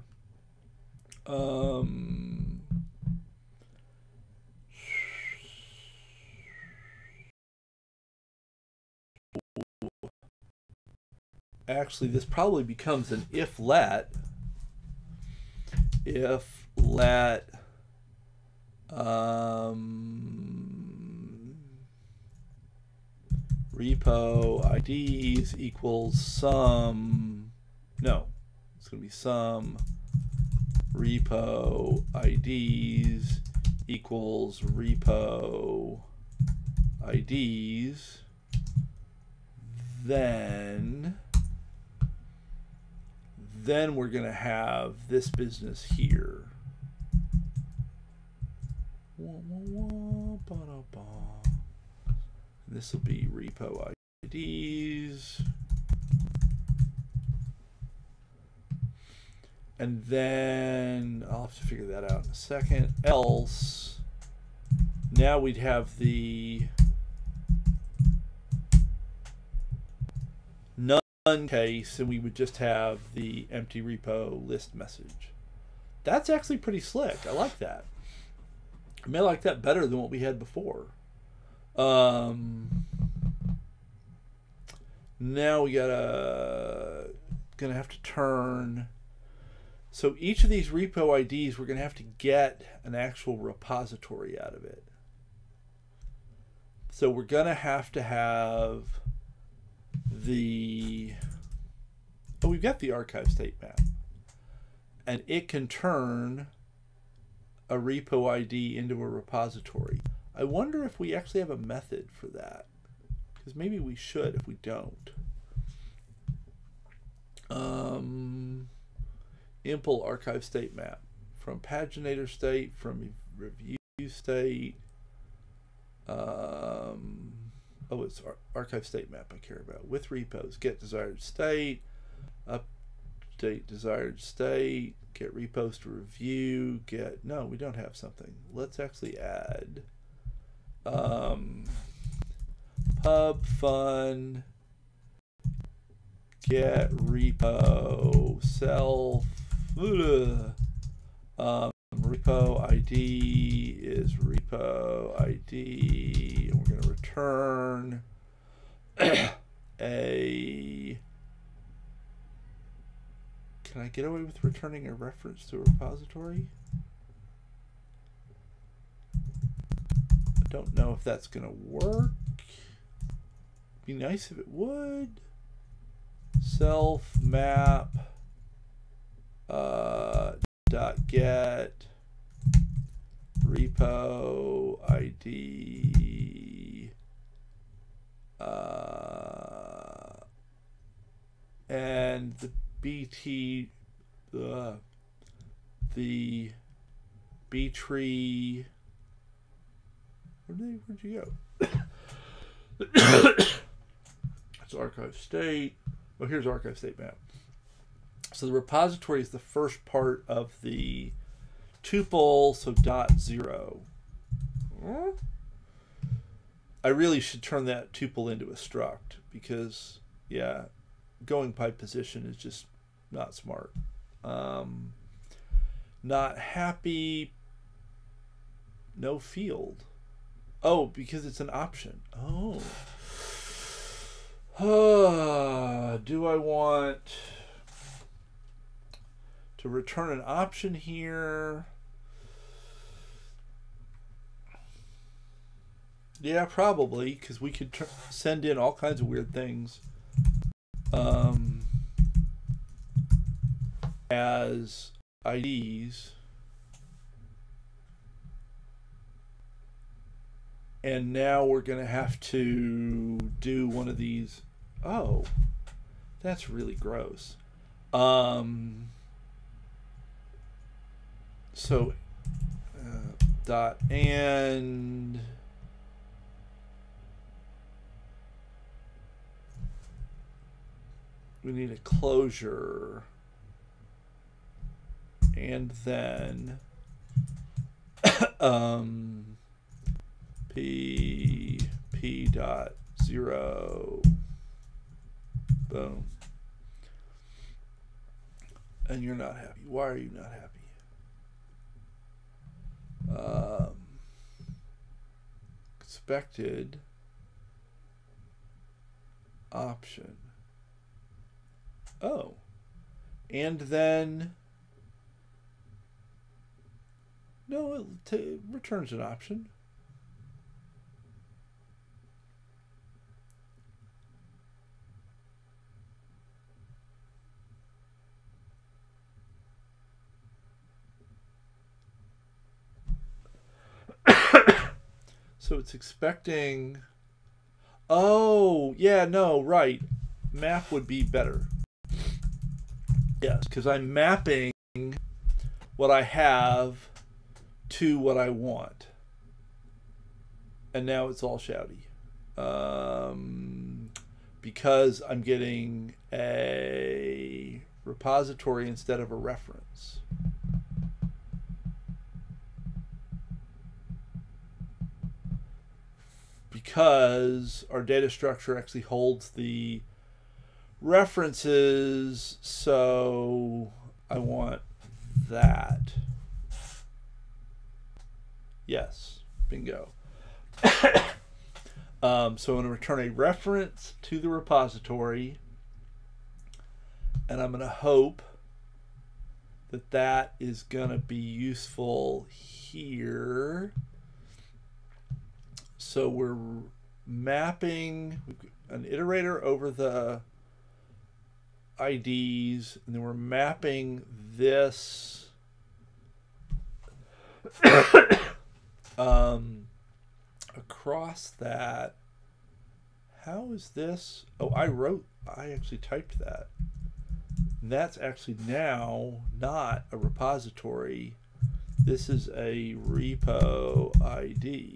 Actually, this probably becomes an if let repo IDs equals some, no, it's going to be some repo IDs equals repo IDs, then we're going to have this business here. This will be repo IDs. And then I'll have to figure that out in a second. Else, now we'd have the case and we would just have the empty repo list message. That's actually pretty slick. I like that. I may like that better than what we had before. Now we gotta have to turn, so each of these repo IDs we're gonna have to get an actual repository out of it. So we're gonna have to have the, oh, we've got the archive state map, and it can turn a repo ID into a repository. I wonder if we actually have a method for that, because maybe we should if we don't. Impl archive state map from paginator state, from review state, Oh, it's archive state map I care about. With repos, get desired state, update desired state, get repos to review, get, no, we don't have something. Let's actually add pub fun get repo self repo ID is repo ID, and we're going to return a, can I get away with returning a reference to a repository? I don't know if that's going to work. Be nice if it would. Self map dot get repo ID and the BT the B tree. Where'd you go? It's archive state. Well, here's archive state map. So the repository is the first part of the tuple, so .0. I really should turn that tuple into a struct because, yeah, going by position is just not smart. Not happy, no field. Oh, because it's an option. Oh. Do I want to return an option here? Yeah, probably, because we could send in all kinds of weird things as IDs and now we're gonna have to do one of these. Oh, that's really gross. So dot and we need a closure and then p dot 0 boom, and you're not happy. Why are you not happy? Expected option. Oh, and then no, it returns an option. So it's expecting, oh, yeah, no, right. Map would be better. Yes, because I'm mapping what I have to what I want. And now it's all shouty. Because I'm getting a repository instead of a reference. Because our data structure actually holds the references, so I want that. Yes, bingo. So I'm going to return a reference to the repository, and I'm going to hope that that is going to be useful here. So we're mapping an iterator over the IDs, and then we're mapping this across that. How is this? Oh, I actually typed that. And that's actually now not a repository. This is a repo ID.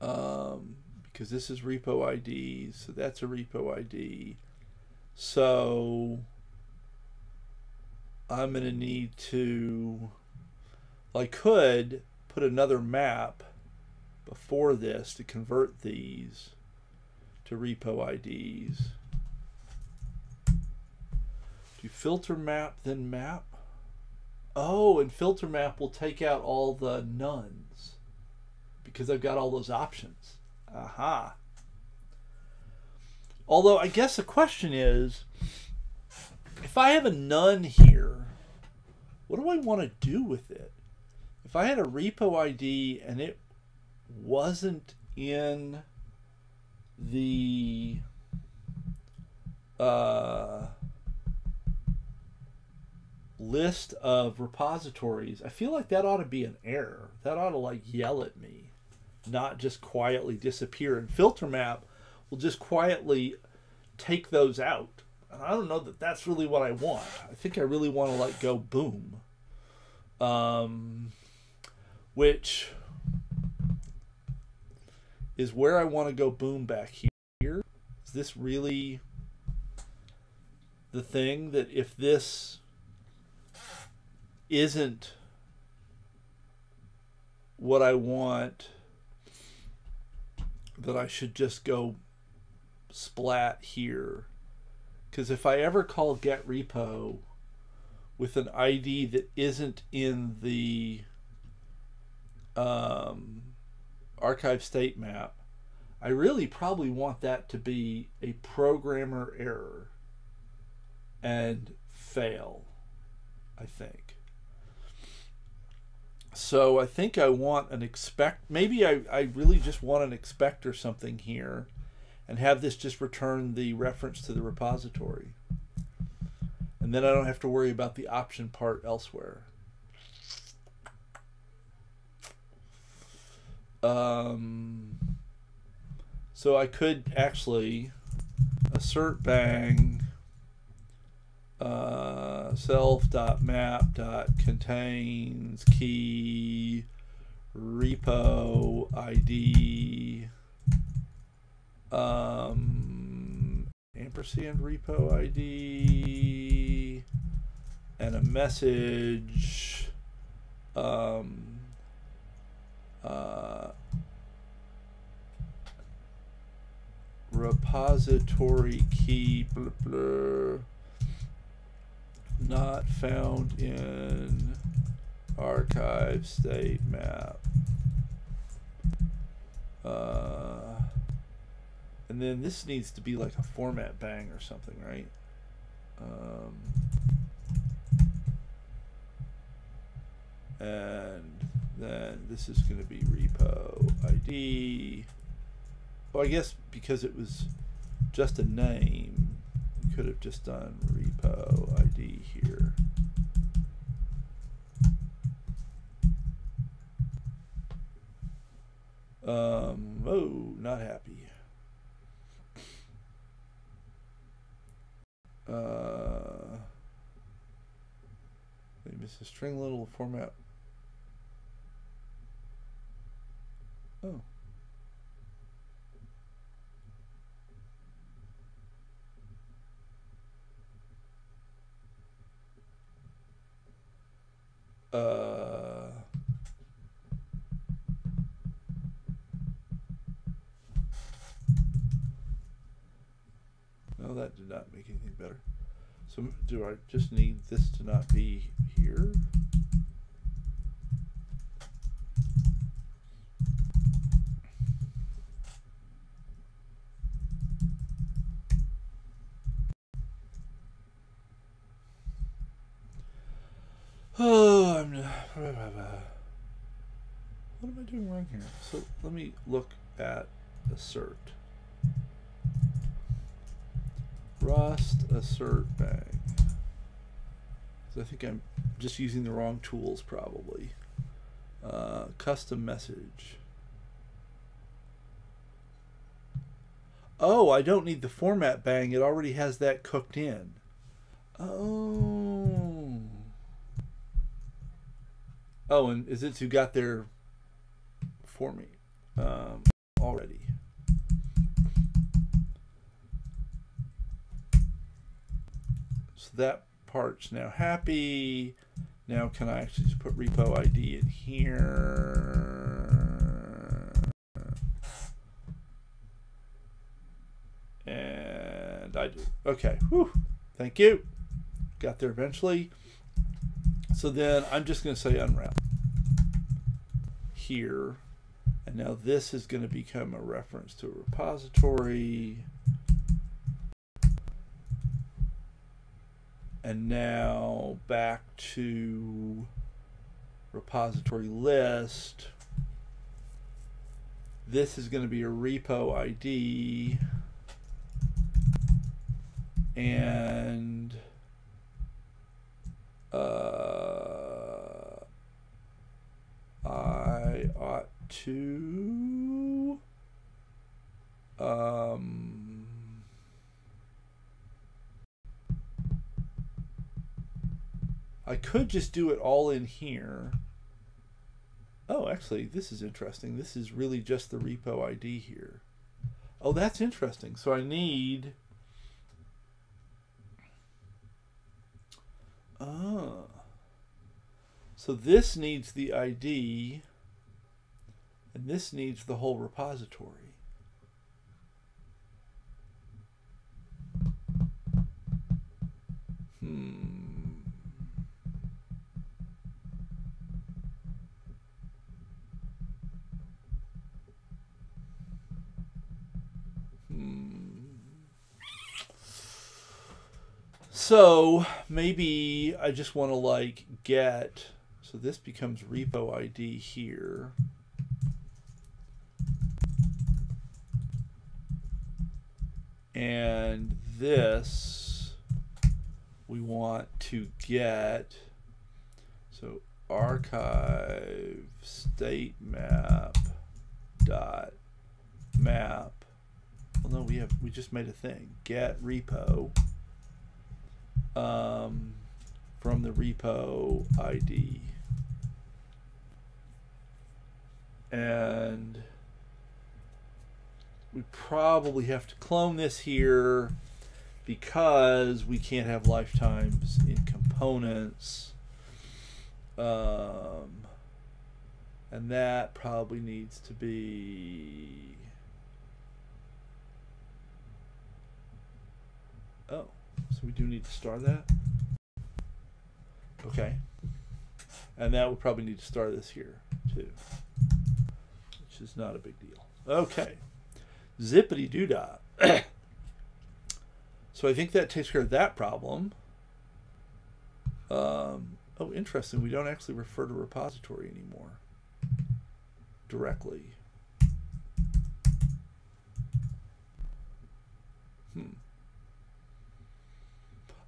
because this is repo ID, so that's a repo ID. So I'm going to need to, I could put another map before this to convert these to repo IDs. Do filter map then map? Oh, and filter map will take out all the nones because I've got all those options. Aha. Although I guess the question is, if I have a none here, what do I want to do with it? If I had a repo ID and it wasn't in the list of repositories, I feel like that ought to be an error. That ought to like yell at me, not just quietly disappear. And filter map will just quietly take those out. And I don't know that that's really what I want. I think I really want to like go boom, which is where I want to go boom back here. Is this really the thing that if this isn't what I want, that I should just go splat here? Because if I ever call get repo with an ID that isn't in the archive state map, I really probably want that to be a programmer error and fail, I think. So I think I want an expect, maybe I really just want an expect or something here and have this just return the reference to the repository. And then I don't have to worry about the option part elsewhere. So I could actually assert bang self.map.contains key repo ID ampersand repo ID and a message repository key blah, blah, not found in archive state map, and then this needs to be like a format bang or something, right? And then this is going to be repo ID. Well, I guess because it was just a name, we could have just done repo ID here. Oh, not happy. They missed a string little format. Oh. No, that did not make anything better. So do I just need this to not be here? Oh, I'm not, what am I doing wrong here? So let me look at assert. Rust assert bang. So I think I'm just using the wrong tools probably. Custom message. Oh, I don't need the format bang. It already has that cooked in. Oh. Oh, and Azitsu got there for me. already. So that part's now happy. Now can I actually just put repo ID in here? And I do. Okay, whew, thank you. Got there eventually. So then I'm just gonna say unwrap here. And now this is gonna become a reference to a repository. And now back to repository list. This is going to be a repo ID. And I ought to I could just do it all in here. Oh, actually, this is interesting. This is really just the repo ID here. Oh, that's interesting. So I need, so this needs the ID and this needs the whole repository. So maybe I just want to like get, so this becomes repo ID here. And this we want to get, so archive state map dot map. Well, no, we just made a thing, get repo. From the repo ID. And we probably have to clone this here because we can't have lifetimes in components. And that probably needs to be, oh. So we do need to star that. Okay. And that would probably need to star this here too, which is not a big deal. Okay. Zippity doo dah. So I think that takes care of that problem. Oh, interesting. We don't actually refer to repository anymore directly.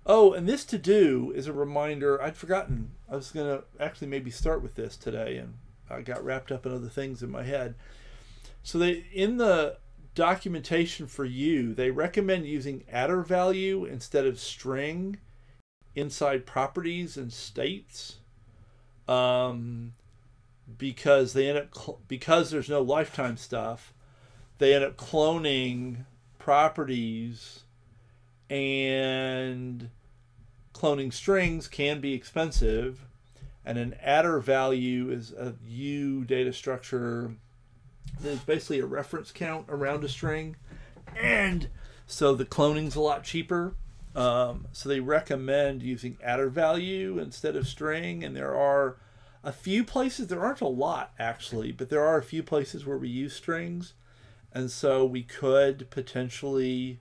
Oh, and this to do is a reminder. I'd forgotten. I was going to actually maybe start with this today, and I got wrapped up in other things in my head. So they, in the documentation for you, they recommend using adder value instead of string inside properties and states, because they end up, because there's no lifetime stuff, they end up cloning properties. And cloning strings can be expensive, and an adder value is a U data structure that is basically a reference count around a string, and so the cloning's a lot cheaper. So they recommend using adder value instead of string, and there are a few places, there aren't a lot actually, but there are a few places where we use strings, and so we could potentially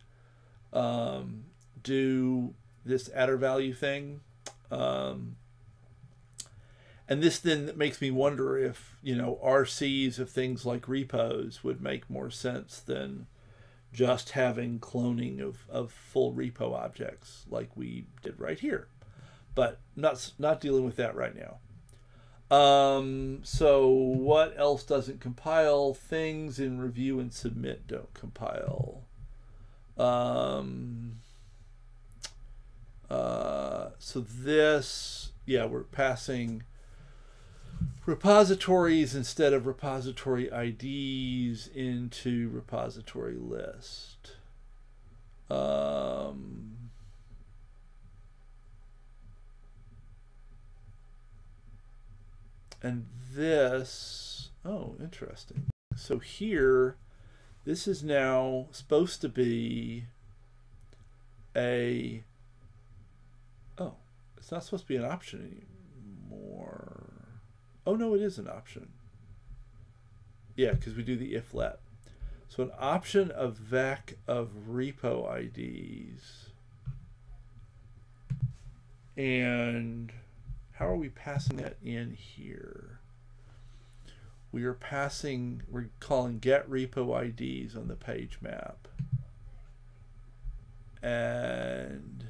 do this adder value thing. And this then makes me wonder if, you know, RCs of things like repos would make more sense than just having cloning of full repo objects like we did right here. But not dealing with that right now. So what else doesn't compile? Things in review and submit don't compile. So this, yeah, we're passing repositories instead of repository IDs into repository list. And this, oh, interesting. So here, this is now supposed to be a, oh, it's not supposed to be an option anymore. Oh, no, it is an option. Yeah, because we do the if-let. So an option of vec of repo IDs. And how are we passing that in here? We are passing, we're calling get repo IDs on the page map. And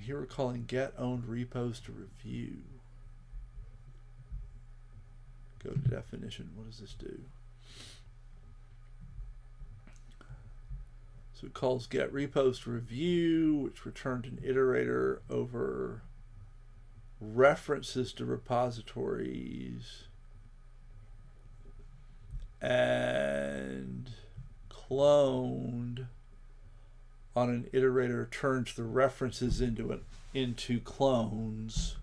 here we're calling get owned repos to review. Go to definition. What does this do? So it calls get repos to review, which returned an iterator over references to repositories and cloned on an iterator turns the references into clones.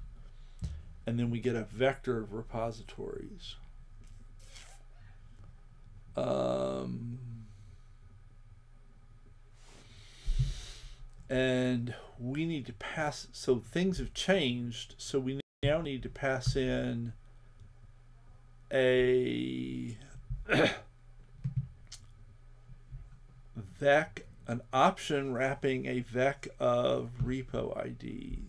And then we get a vector of repositories. And we need to pass, so things have changed, so we now need to pass in a vec, an option wrapping a vec of repo IDs.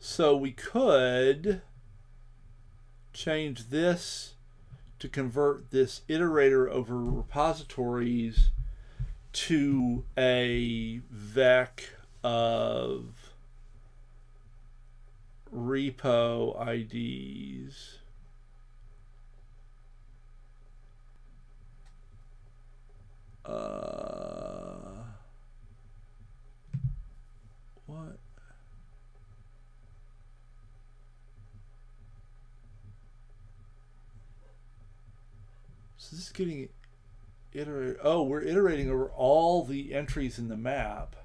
So we could change this to convert this iterator over repositories to a vec of repo IDs. What? So this is getting iterated. Oh, we're iterating over all the entries in the map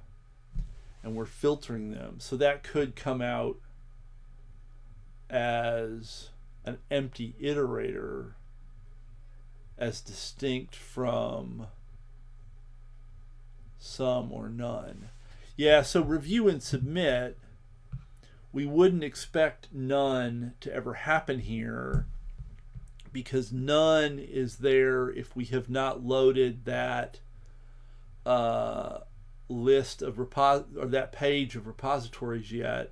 and we're filtering them. So that could come out as an empty iterator as distinct from some or none. Yeah, so review and submit, we wouldn't expect none to ever happen here because none is there if we have not loaded that list of or that page of repositories yet.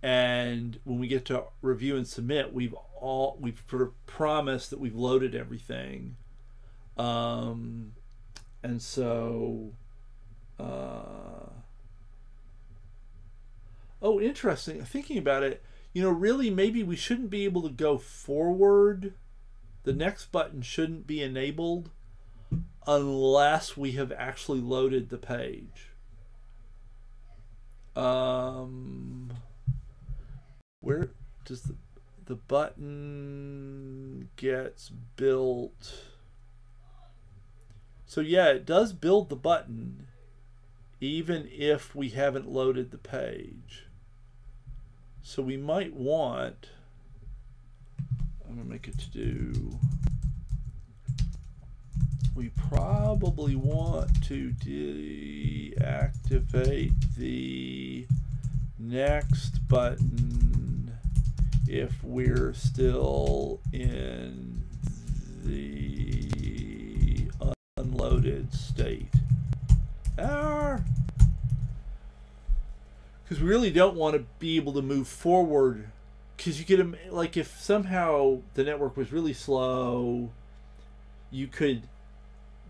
And when we get to review and submit, we've promised that we've loaded everything. And so, oh, interesting. Thinking about it, you know, really maybe we shouldn't be able to go forward. The next button shouldn't be enabled unless we have actually loaded the page. Where does the button gets built? So yeah, it does build the button even if we haven't loaded the page. So we might want, I'm gonna make it to do, we probably want to deactivate the next button if we're still in the unloaded state, because we really don't want to be able to move forward, because you get, like, if somehow the network was really slow, you could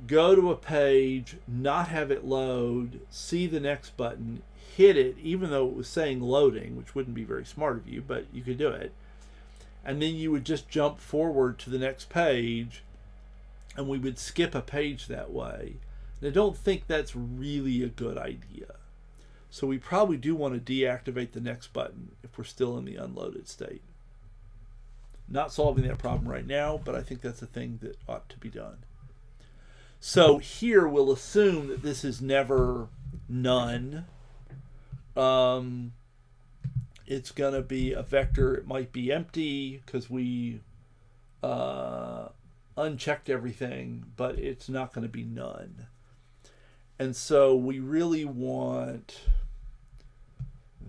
go to a page, not have it load, see the next button, hit it, even though it was saying loading, which wouldn't be very smart of you, but you could do it. And then you would just jump forward to the next page, and we would skip a page that way. And I don't think that's really a good idea. So we probably do want to deactivate the next button if we're still in the unloaded state. Not solving that problem right now, but I think that's a thing that ought to be done. So here we'll assume that this is never none. It's going to be a vector. It might be empty because we unchecked everything, but it's not going to be none. And so we really want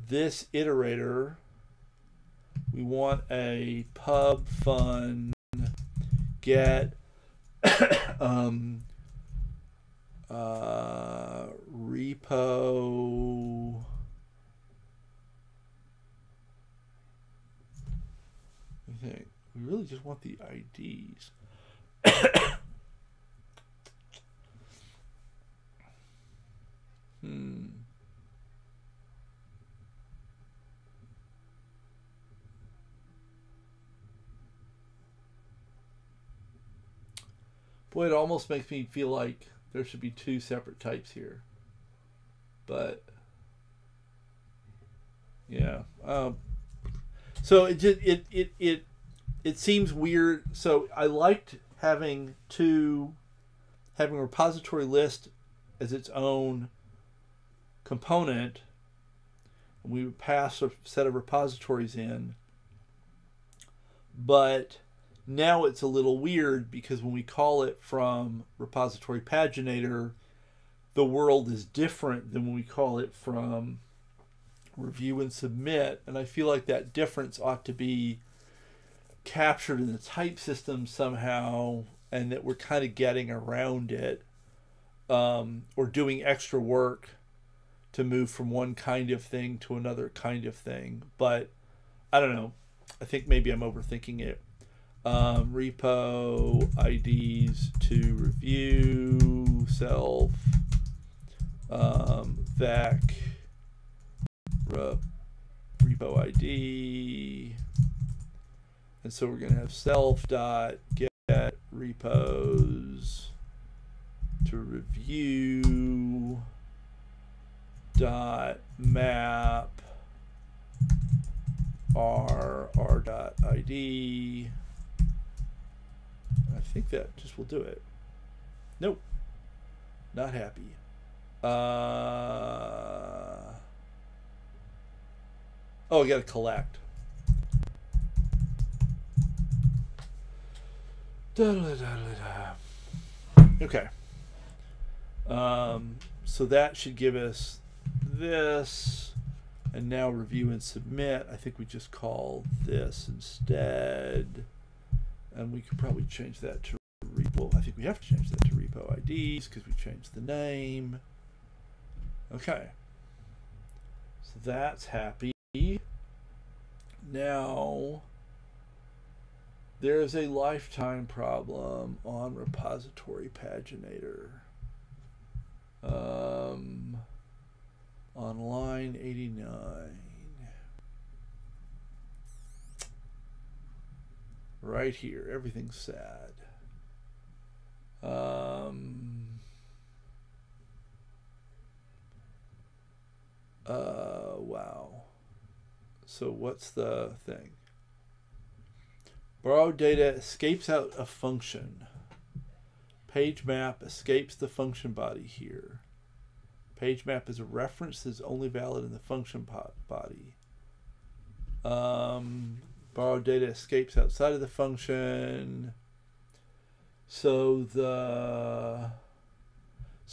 this iterator. We want a pub fun get repo I think we really just want the IDs. Boy, it almost makes me feel like there should be two separate types here, but yeah. So it just it seems weird. So I liked having having a repository list as its own component, and we would pass a set of repositories in, but now it's a little weird because when we call it from repository paginator, the world is different than when we call it from review and submit. And I feel like that difference ought to be captured in the type system somehow, and that we're kind of getting around it, or doing extra work to move from one kind of thing to another kind of thing. But I don't know. I think maybe I'm overthinking it. Repo IDs to review self vac repo ID, and so we're going to have self dot get repos to review dot map r dot ID. I think that just will do it. Nope. Not happy. Oh, I got to collect. Okay. So that should give us this. And now review and submit. I think we just call this instead. And we could probably change that to repo. I think we have to change that to repo IDs because we changed the name. Okay. So that's happy. Now, there's a lifetime problem on repository paginator. On line 89. Right here, everything's sad. Wow. So what's the thing? Borrowed data escapes out a function. Page map escapes the function body here. Page map is a reference that's only valid in the function body. Borrowed data escapes outside of the function. So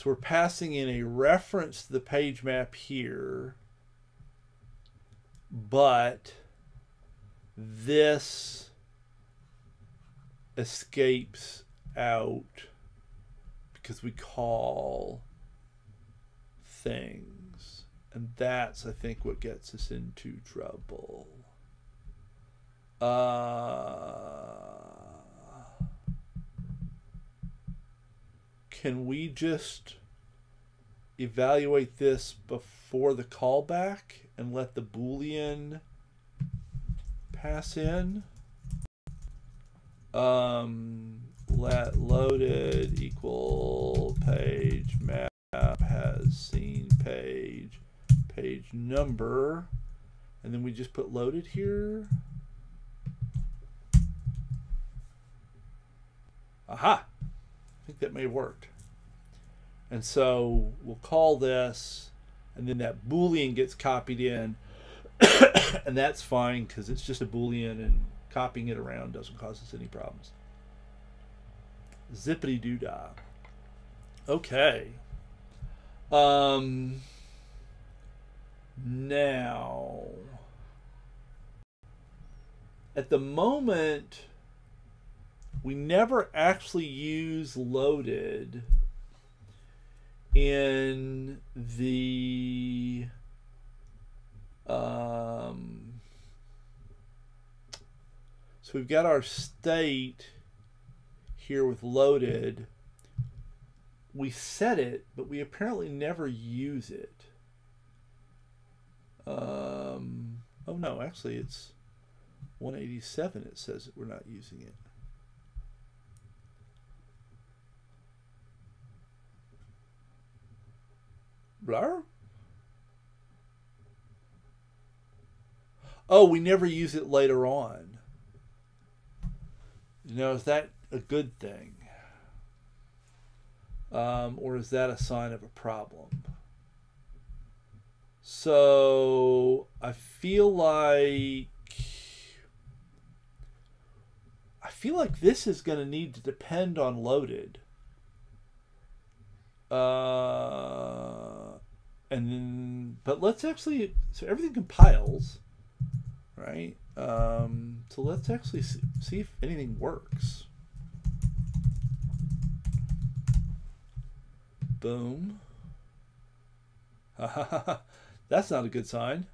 we're passing in a reference to the page map here, but this escapes out because we call things. And that's, I think, what gets us into trouble. can we just evaluate this before the callback and let the Boolean pass in? Let loaded equal page map has seen page, page number, and then we just put loaded here. Aha! I think that may have worked. And so we'll call this, and then that Boolean gets copied in, and that's fine because it's just a Boolean, and copying it around doesn't cause us any problems. Zippity doo dah. Okay. Now, at the moment, we never actually use loaded in the so we've got our state here with loaded. We set it, but we apparently never use it. Oh no, actually it's 187. It says that we're not using it. Blar? Oh, we never use it later on. Now, is that a good thing? Or is that a sign of a problem? So I feel like this is going to need to depend on loaded. And then, but let's actually, so everything compiles, right? So let's actually see if anything works. Boom. That's not a good sign.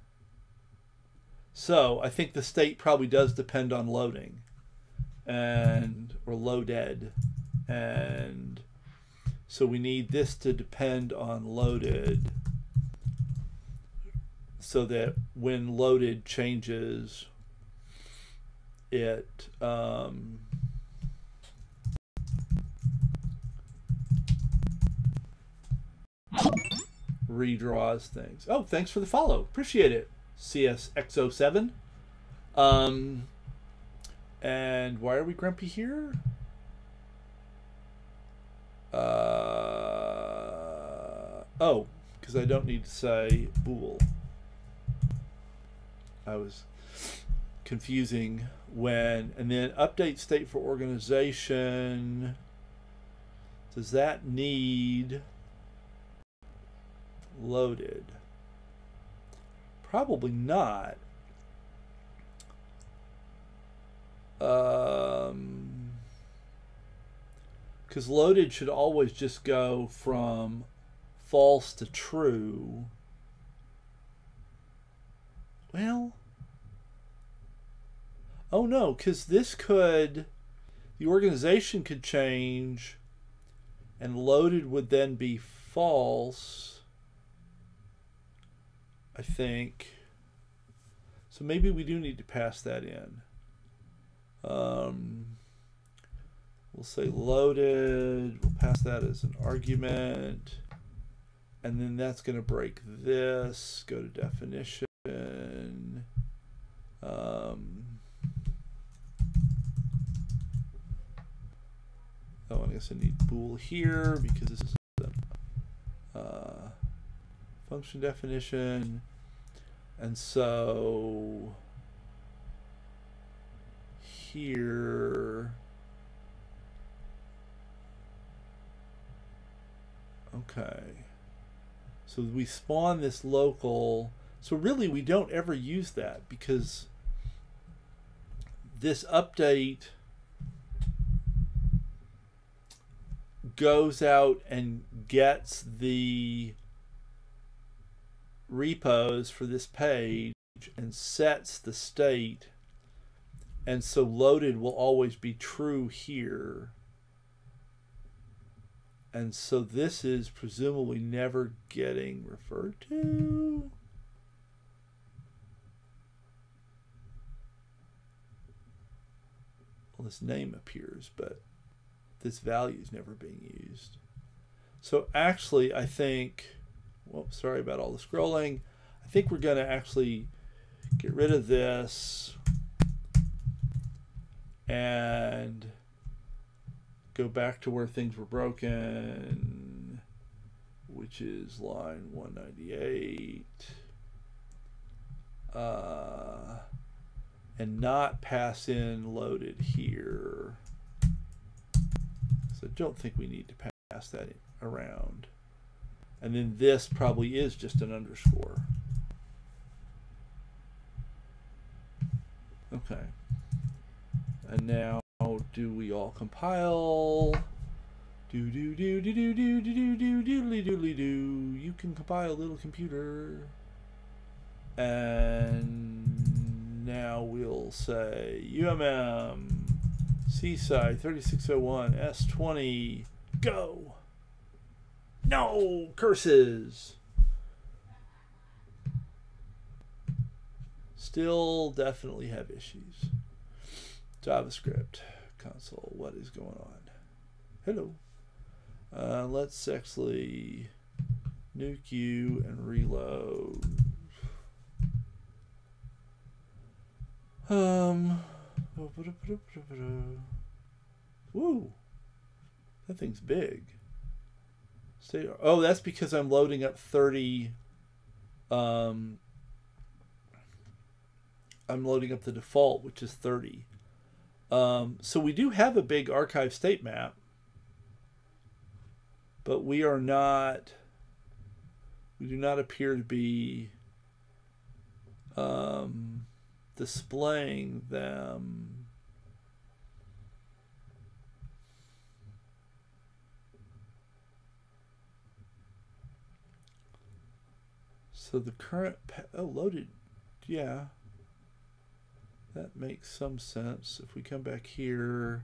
So I think the state probably does depend on loading and, or loaded. And so we need this to depend on loaded so that when loaded changes, it redraws things. Oh, thanks for the follow. Appreciate it, CSX07. And why are we grumpy here? Oh, because I don't need to say bool. I was confusing when, and then update state for organization. Does that need loaded? Probably not. Because loaded should always just go from false to true. Well, oh no, because this could, the organization could change, and loaded would then be false, I think. So maybe we do need to pass that in. We'll say loaded, we'll pass that as an argument, and then that's going to break this. Go to definition. Oh, I guess I need bool here because this is the function definition. And so here, okay, so we spawn this local. So really we don't ever use that because this update goes out and gets the repos for this page and sets the state, and so loaded will always be true here. And so this is presumably never getting referred to. Well, this name appears, but this value is never being used. So actually, I think, whoops, sorry about all the scrolling. I think we're going to actually get rid of this and go back to where things were broken, which is line 198, and not pass in loaded here. So I don't think we need to pass that around. And then this probably is just an underscore. Okay. And now do we all compile? Do do do do do do do do doodly doodly do. You can compile, little computer. And now we'll say Seaside 3601 S20 go. No curses. Still definitely have issues. JavaScript console, what is going on? Hello. Let's actually nuke you and reload. Woo, that thing's big. Oh, that's because I'm loading up 30. I'm loading up the default, which is 30. So we do have a big archive state map, but we are not, we do not appear to be displaying them. So the current, oh, loaded, yeah. That makes some sense. If we come back here,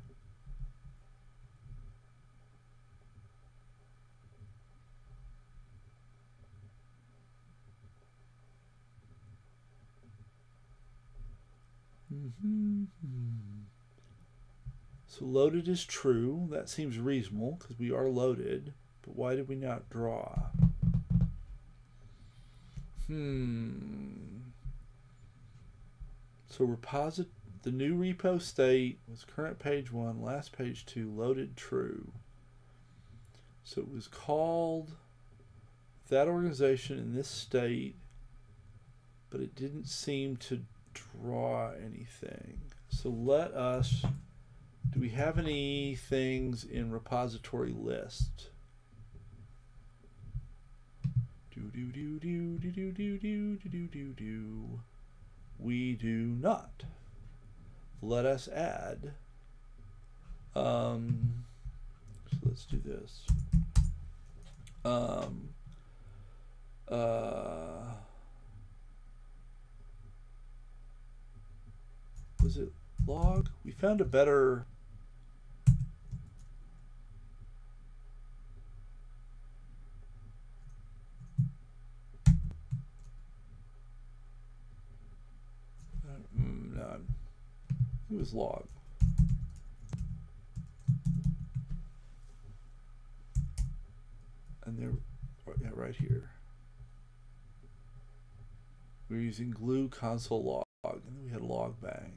so loaded is true. That seems reasonable because we are loaded, but why did we not draw? So the new repo state was current page 1, last page 2, loaded true. So it was called that organization in this state, but it didn't seem to draw anything. So let us, do we have any things in repository list? We do not. Let us add. So let's do this. Was it log? We found a better. It was log. And there, yeah, right here. We were using glue console log, and then we had log bang.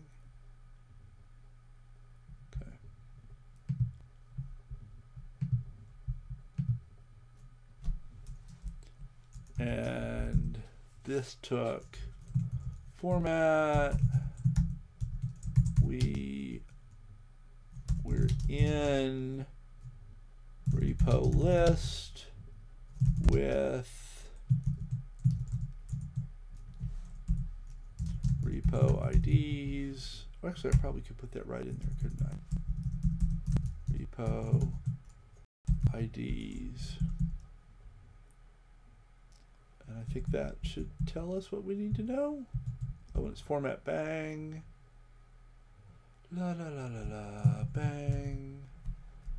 Okay. And this took format. We're in repo list with repo IDs. Actually, I probably could put that right in there, couldn't I? Repo IDs. And I think that should tell us what we need to know. Oh, and it's format bang. La la la la la bang.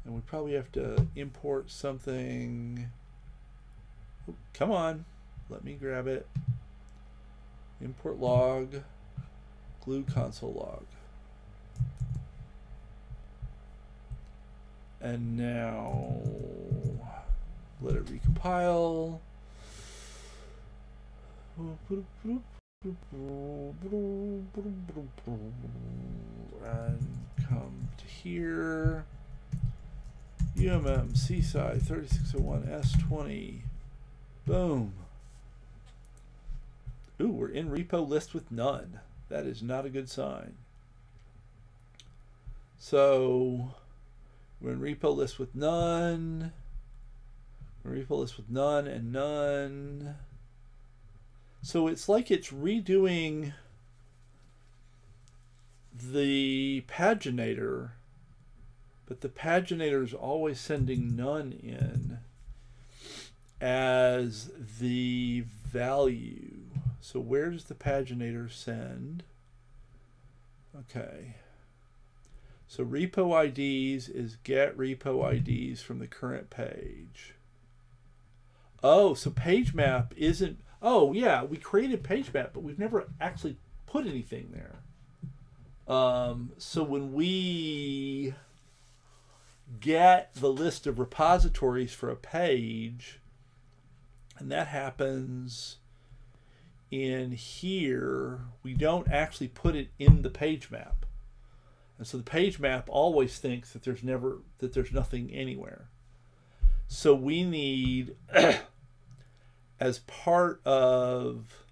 And we probably have to import something. Oop, come on, let me grab it. Import log, glue console log. And now let it recompile. And come to here. UMM Seaside 3601 S20. Boom. Ooh, we're in repo list with none. That is not a good sign. So we're in repo list with none. We're in repo list with none and none. So it's like it's redoing the paginator, but the paginator is always sending none in as the value. So where does the paginator send? Okay. So repo IDs is get repo IDs from the current page. Oh, so page map isn't, oh yeah, we created page map, but we've never actually put anything there. So when we get the list of repositories for a page, and that happens in here, we don't actually put it in the page map. And so the page map always thinks that there's nothing anywhere. So we need as part of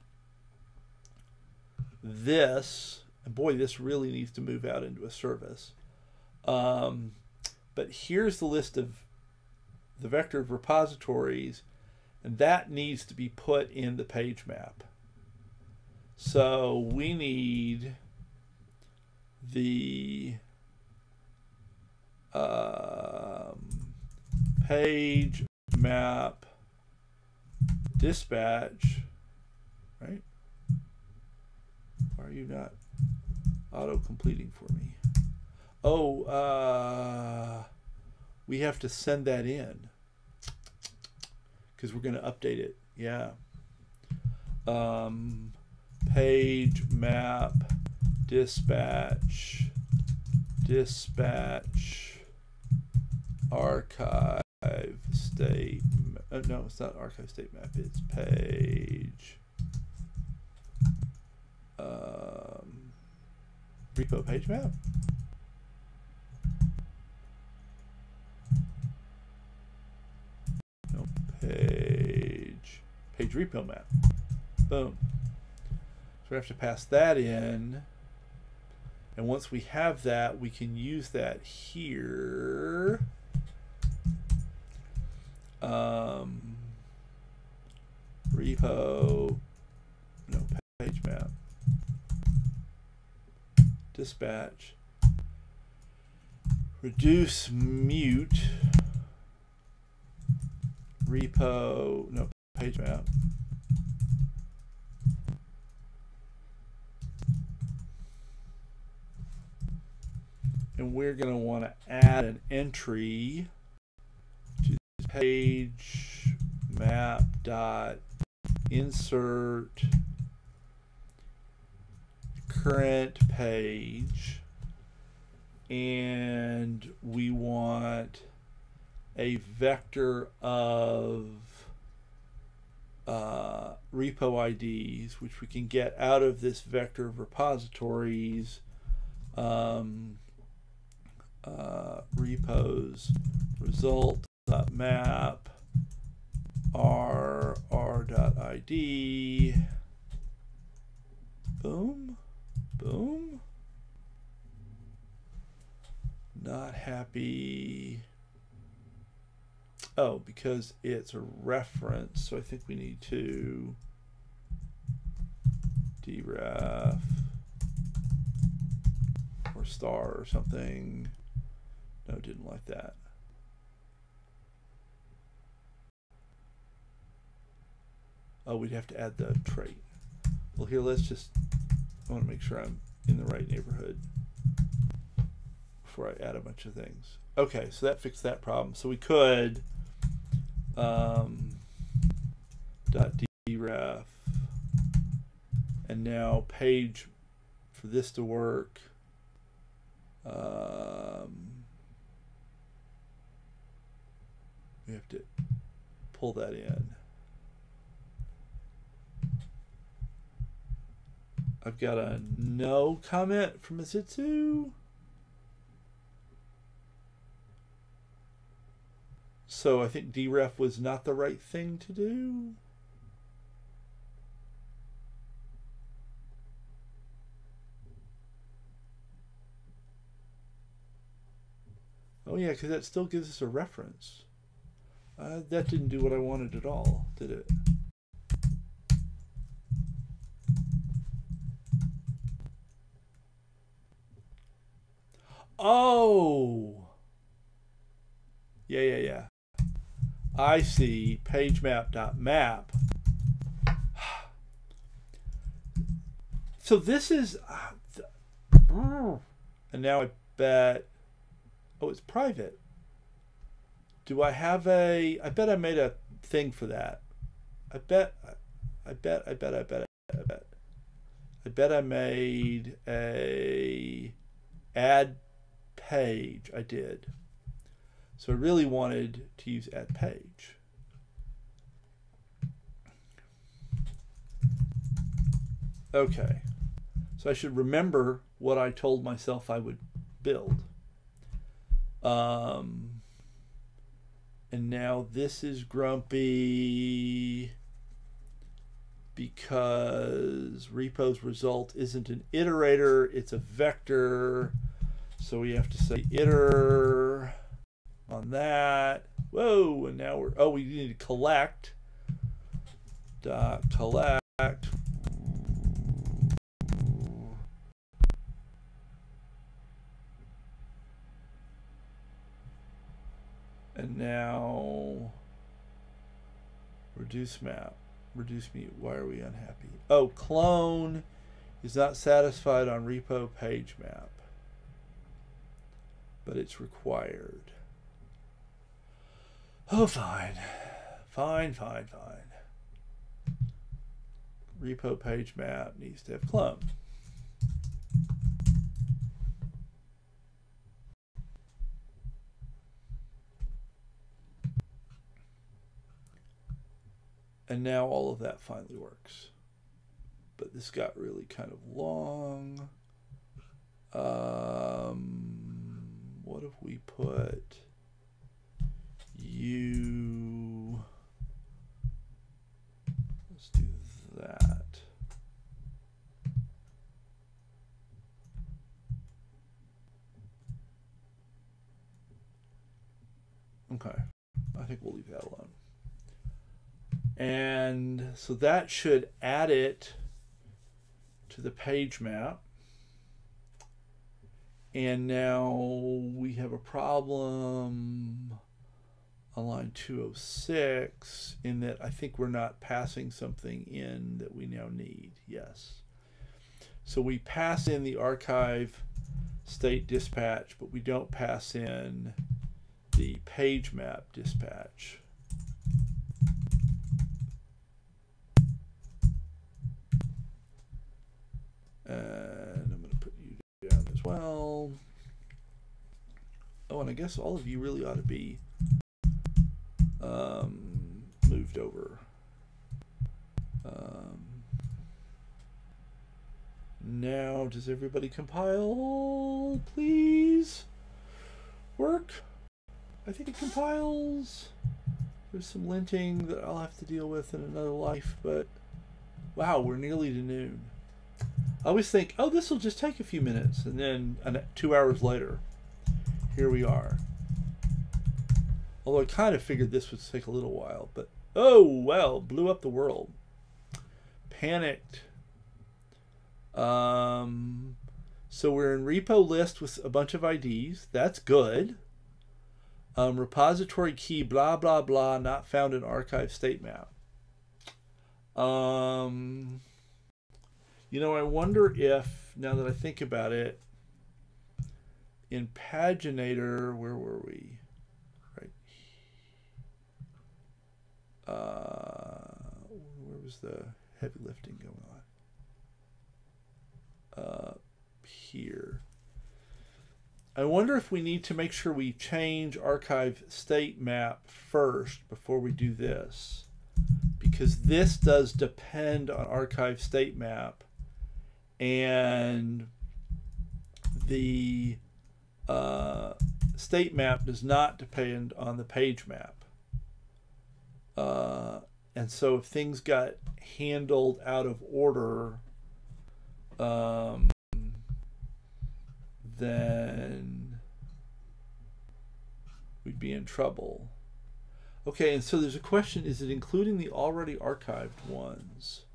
this, and boy, this really needs to move out into a service. But here's the list of the vector of repositories, and that needs to be put in the page map. So we need the page map dispatch, right? Why are you not auto completing for me? Oh, we have to send that in because we're going to update it. Yeah. Page map dispatch archive state. No, it's not archive state map. It's page repo page map. No, page repo map. Boom. We have to pass that in, and once we have that, we can use that here. Repo, no, page map, dispatch, reduce mute, repo, no, page map. And we're going to want to add an entry to page map dot insert current page, and we want a vector of repo IDs, which we can get out of this vector of repositories. Repos result.map r.id. Boom, boom. Not happy. Oh, because it's a reference, so I think we need to deref or star or something. No, didn't like that. Oh, we'd have to add the trait. Well, here, let's just, I want to make sure I'm in the right neighborhood where I add a bunch of things. Okay, so that fixed that problem. So we could .deref, and now page, for this to work, we have to pull that in. I've got a no comment from Azitsu. So I think deref was not the right thing to do. Oh yeah, because that still gives us a reference. That didn't do what I wanted at all, did it? Oh! Yeah. I see pagemap.map. So this is... and now I bet... Oh, it's private. Do I have a... I bet I made a thing for that. I bet I made a... add page. I did. So I really wanted to use add page. Okay. So I should remember what I told myself I would build. And now this is grumpy because repo's result isn't an iterator, it's a vector. So we have to say iter on that. Whoa, and now we're, oh, we need to collect. Dot collect. And now reduce map. Reduce me. Why are we unhappy? Oh, clone is not satisfied on repo page map, but it's required. Oh, fine. Fine. Repo page map needs to have clone. And now all of that finally works. But this got really kind of long. What if we put you, let's do that. Okay, I think we'll leave that alone. And so that should add it to the page map. And now we have a problem on line 206 in that I think we're not passing something in that we now need. Yes. So we pass in the archive state dispatch, but we don't pass in the page map dispatch. And I'm going to put you down as well. Oh, and I guess all of you really ought to be moved over. Now, does everybody compile, please? Work? I think it compiles. There's some linting that I'll have to deal with in another life, but wow, we're nearly to noon. I always think, oh, this will just take a few minutes, and then 2 hours later, here we are. Although I kind of figured this would take a little while, but oh, well, blew up the world. Panicked. So we're in repo list with a bunch of IDs. That's good. Repository key, blah, blah, blah, not found in archive state map. You know, I wonder if, now that I think about it, in Paginator, where were we? Right. Where was the heavy lifting going on? Up here. I wonder if we need to make sure we change archive state map first before we do this, because this does depend on archive state map and the state map does not depend on the page map. And so if things got handled out of order, then we'd be in trouble. Okay, and so there's a question, is it including the already archived ones?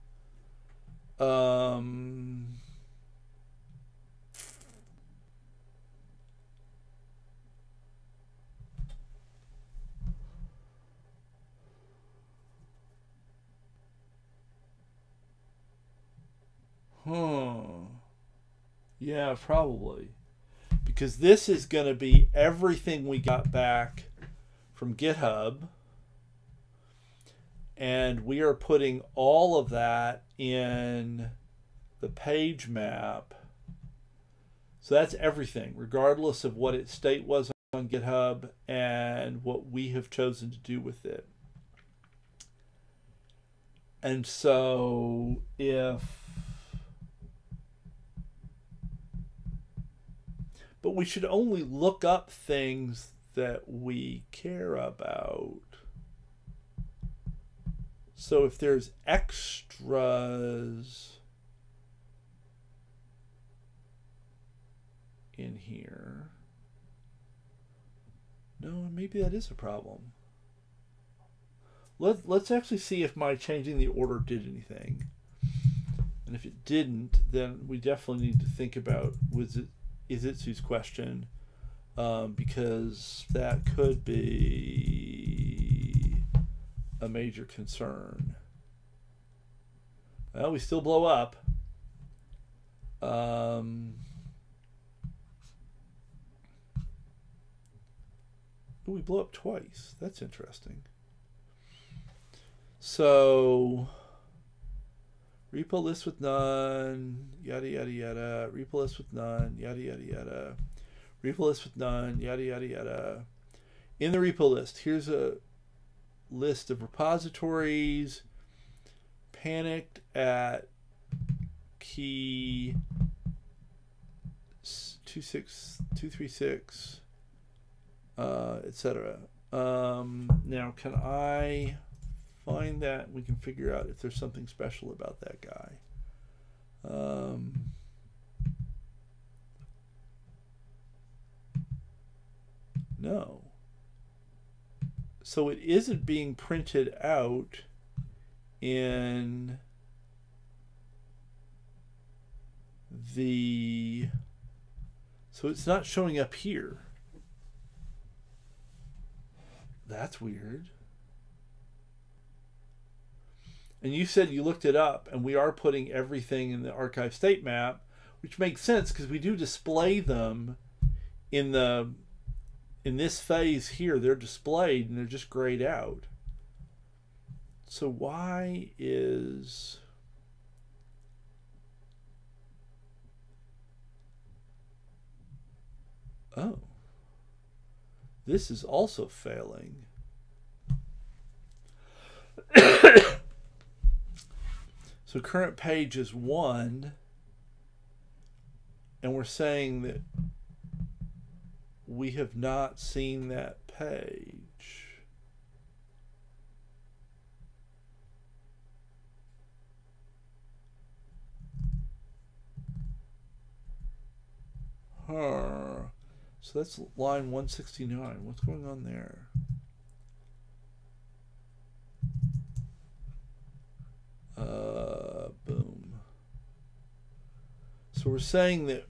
Yeah, probably. Because this is going to be everything we got back from GitHub. And we are putting all of that in the page map. So that's everything, regardless of what its state was on GitHub and what we have chosen to do with it. And so if... But we should only look up things that we care about. So if there's extras in here, no, maybe that is a problem. Let's actually see if my changing the order did anything. And if it didn't, then we definitely need to think about, was it Izitsu's question, because that could be a major concern. Well, we still blow up. We blow up twice. That's interesting. So... Repo list with none, yada, yada, yada. Repo list with none, yada, yada, yada. Repo list with none, yada, yada, yada. In the repo list, here's a list of repositories. Panicked at key 26236, etc. Now, can I... find that? We can figure out if there's something special about that guy. No. So it isn't being printed out in the... So it's not showing up here. That's weird. And you said you looked it up, and we are putting everything in the archive state map, which makes sense because we do display them in the this phase here. They're displayed and they're just grayed out. So why is oh, this is also failing. So current page is 1, and we're saying that we have not seen that page. Huh. So that's line 169. What's going on there? Boom. So we're saying that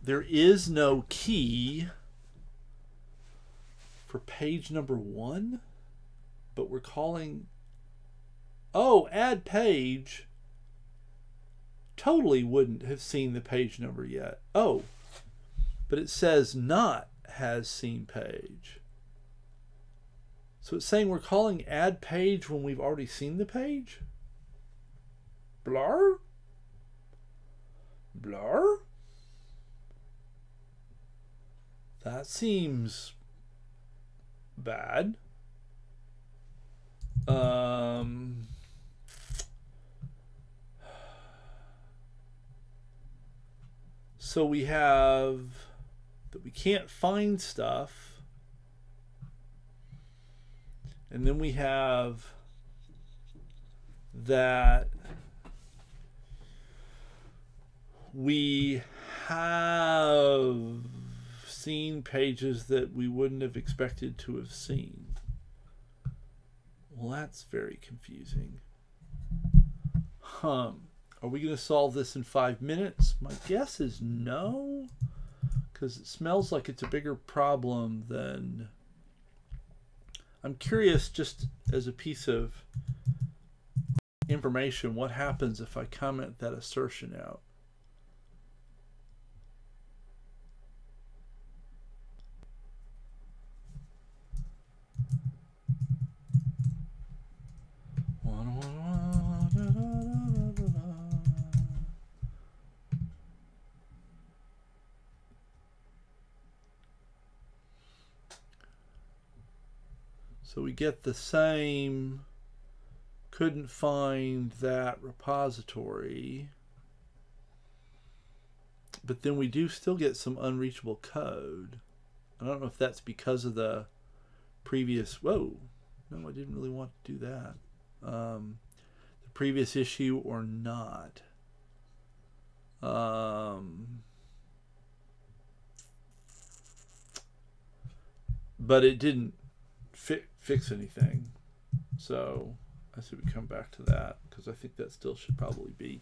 there is no key for page number 1, but we're calling, oh, add page totally wouldn't have seen the page number yet. Oh, but it says not has seen page. So it's saying we're calling add page when we've already seen the page? Blar? Blar? That seems bad. So we have that we can't find stuff, and then we have that we have seen pages that we wouldn't have expected to have seen. Well, that's very confusing. Are we going to solve this in 5 minutes? My guess is no, because it smells like it's a bigger problem than... I'm curious, just as a piece of information, what happens if I comment that assertion out? So we get the same, couldn't find that repository, but then we do still get some unreachable code. I don't know if that's because of the previous, whoa, no, I didn't really want to do that. The previous issue or not. But it didn't fix anything, so I said we come back to that because I think that still should probably be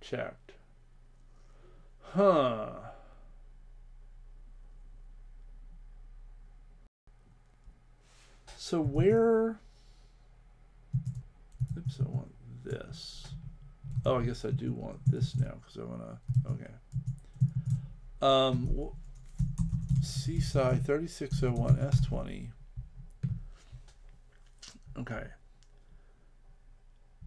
checked. Huh. So where, oops, I want this. Oh, I guess I do want this now because I want to, okay. CSI 3601 S20. Okay.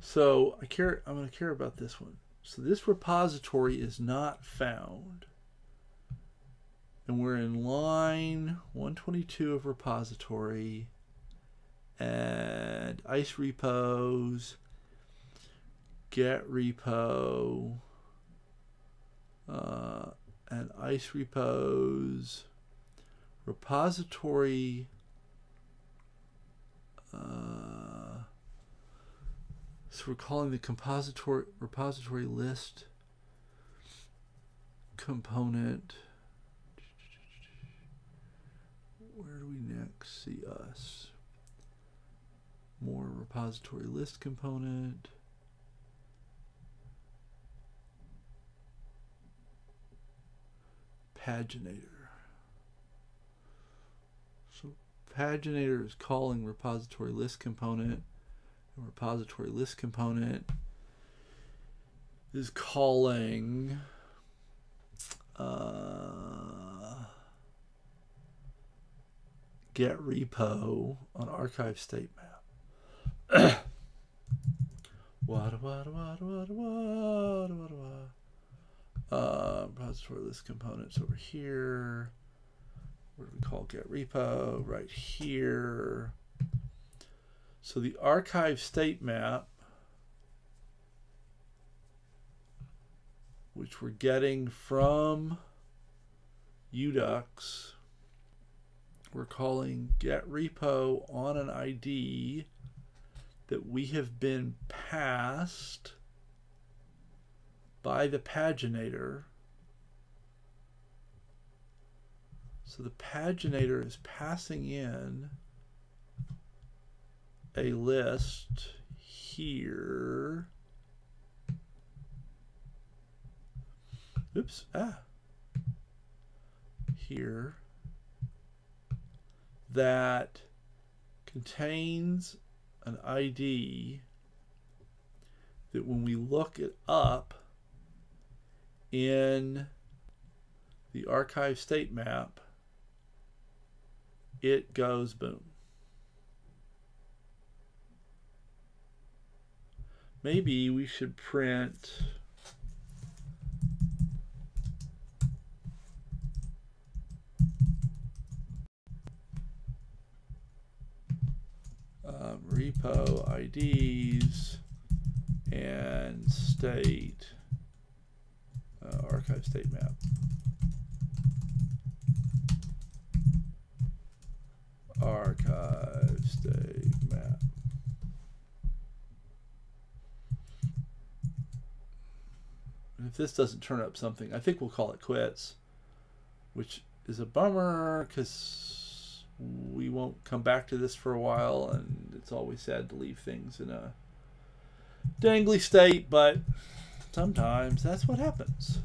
So I'm going to care about this one. So this repository is not found. And we're in line 122 of repository and ice-repos, get repo, and ice-repos. Repository so we're calling the compository repository list component. Where do we next see us? More repository list component. Paginator. Paginator is calling repository list component, and repository list component is calling get repo on archive state map. Repository list components over here. What do we call get repo right here? So the archive state map, which we're getting from Yewdux, we're calling get repo on an ID that we have been passed by the paginator. So the paginator is passing in a list here. Oops, here that contains an ID that when we look it up in the archive state map, it goes boom. Maybe we should print repo IDs and state archive state map. Archive state map. And if this doesn't turn up something, I think we'll call it quits, which is a bummer because we won't come back to this for a while, and it's always sad to leave things in a dangly state, but sometimes that's what happens.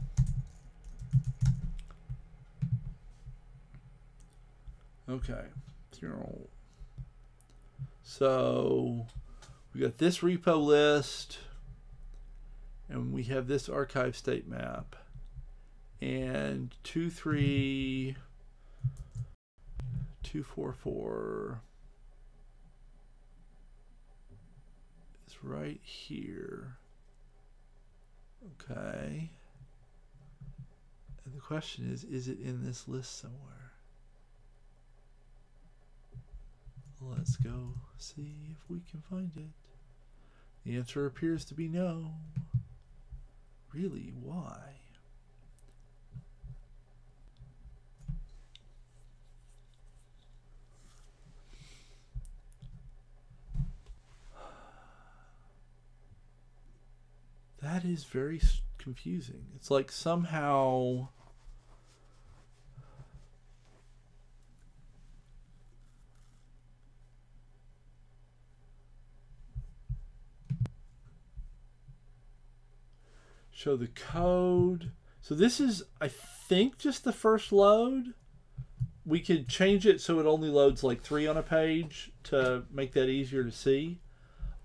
Okay. So we got this repo list, and we have this archive state map, and 23244 is right here. Okay, and the question is it in this list somewhere? Let's go see if we can find it. The answer appears to be no. Really, why? That is very confusing. It's like somehow show the code. So this is, I think, just the first load. We could change it so it only loads like 3 on a page to make that easier to see.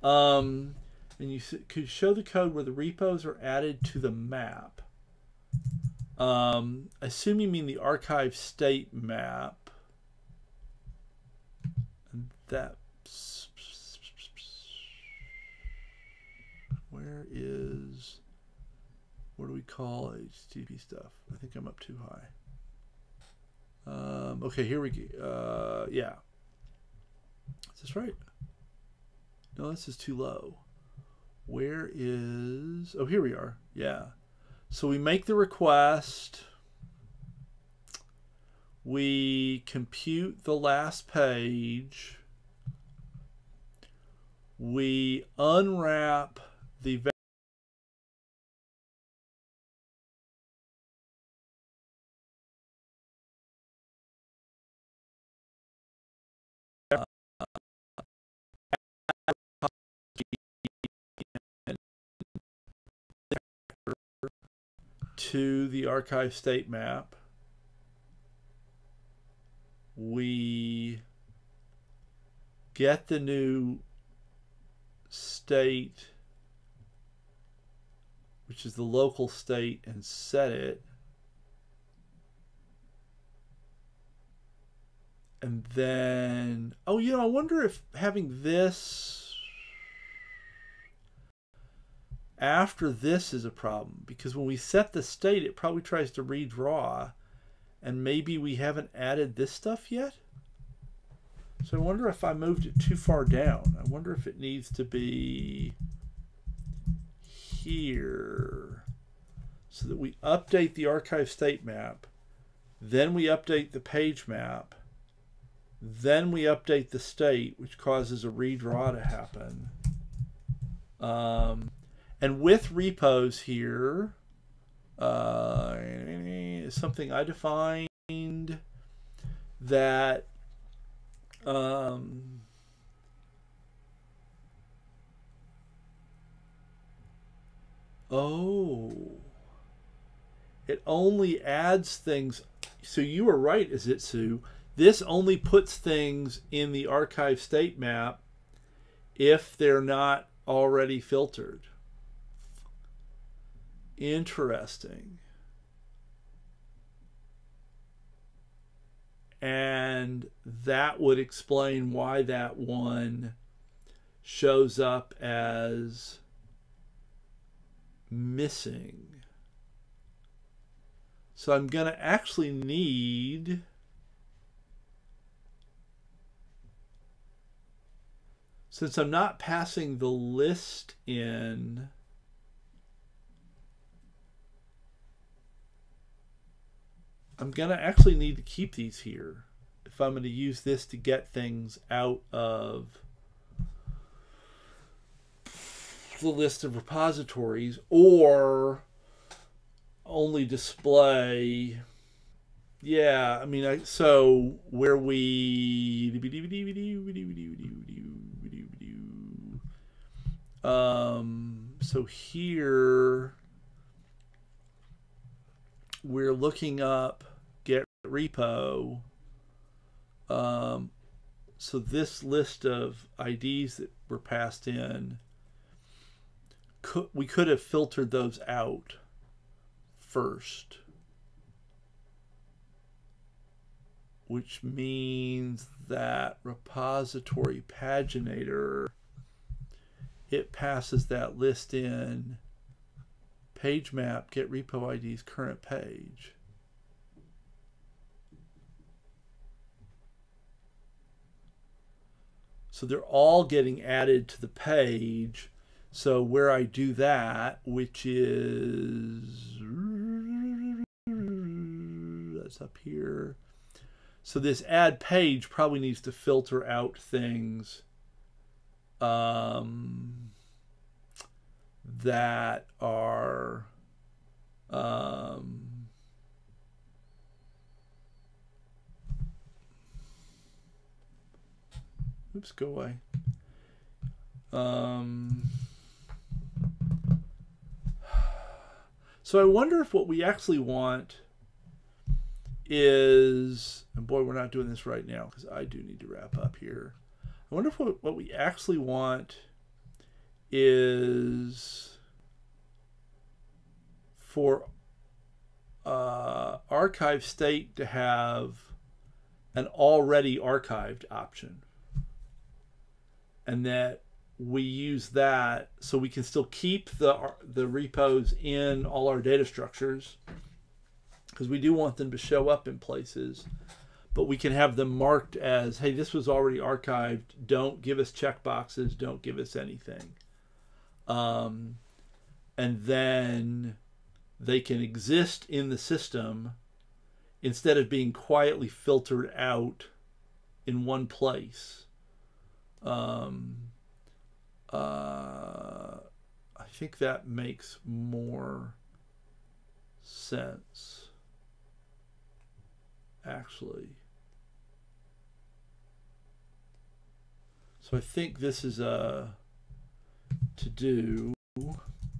And you could show the code where the repos are added to the map. I assume you mean the archive state map. And that's, where is, what do we call HTTP stuff? I think I'm up too high. Okay, here we go. Yeah. Is this right? No, this is too low. Where is... oh, here we are. Yeah. So we make the request. We compute the last page. We unwrap the value. To the archive state map, we get the new state, which is the local state, and set it, and then, oh, you know, I wonder if having this after this is a problem, because when we set the state, it probably tries to redraw, and maybe we haven't added this stuff yet. So I wonder if I moved it too far down. I wonder if it needs to be here so that we update the archive state map, then we update the page map, then we update the state, which causes a redraw to happen. And with repos here, is something I defined that it only adds things. So you were right, Azitsu. This only puts things in the archive state map if they're not already filtered. Interesting. And that would explain why that one shows up as missing. So I'm going to actually need since I'm not passing the list in, I'm going to actually need to keep these here if I'm going to use this to get things out of the list of repositories or only display. Yeah, I mean, so where we so here we're looking up get repo. So this list of IDs that were passed in, we could have filtered those out first, which means that repository paginator, it passes that list in page map get repo IDs current page. So they're all getting added to the page. So where I do that, which is that's up here. So this add page probably needs to filter out things that are oops, go away. So I wonder if what we actually want is, and boy, we're not doing this right now because I do need to wrap up here. I wonder if what we actually want is for archive state to have an already archived option, and that we use that so we can still keep the repos in all our data structures, because we do want them to show up in places, but we can have them marked as, hey, this was already archived, don't give us checkboxes, don't give us anything. And then they can exist in the system instead of being quietly filtered out in one place. I think that makes more sense, actually. So I think this is a to do,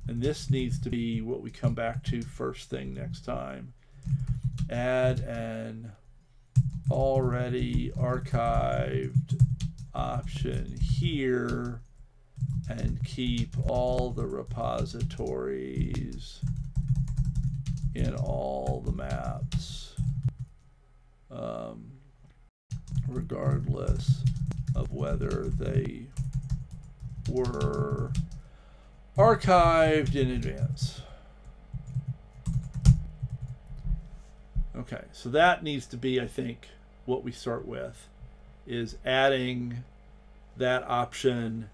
and this needs to be what we come back to first thing next time. Add an already archived option here and keep all the repositories in all the maps, regardless of whether they were archived in advance. Okay, so that needs to be, I think, what we start with, is adding that option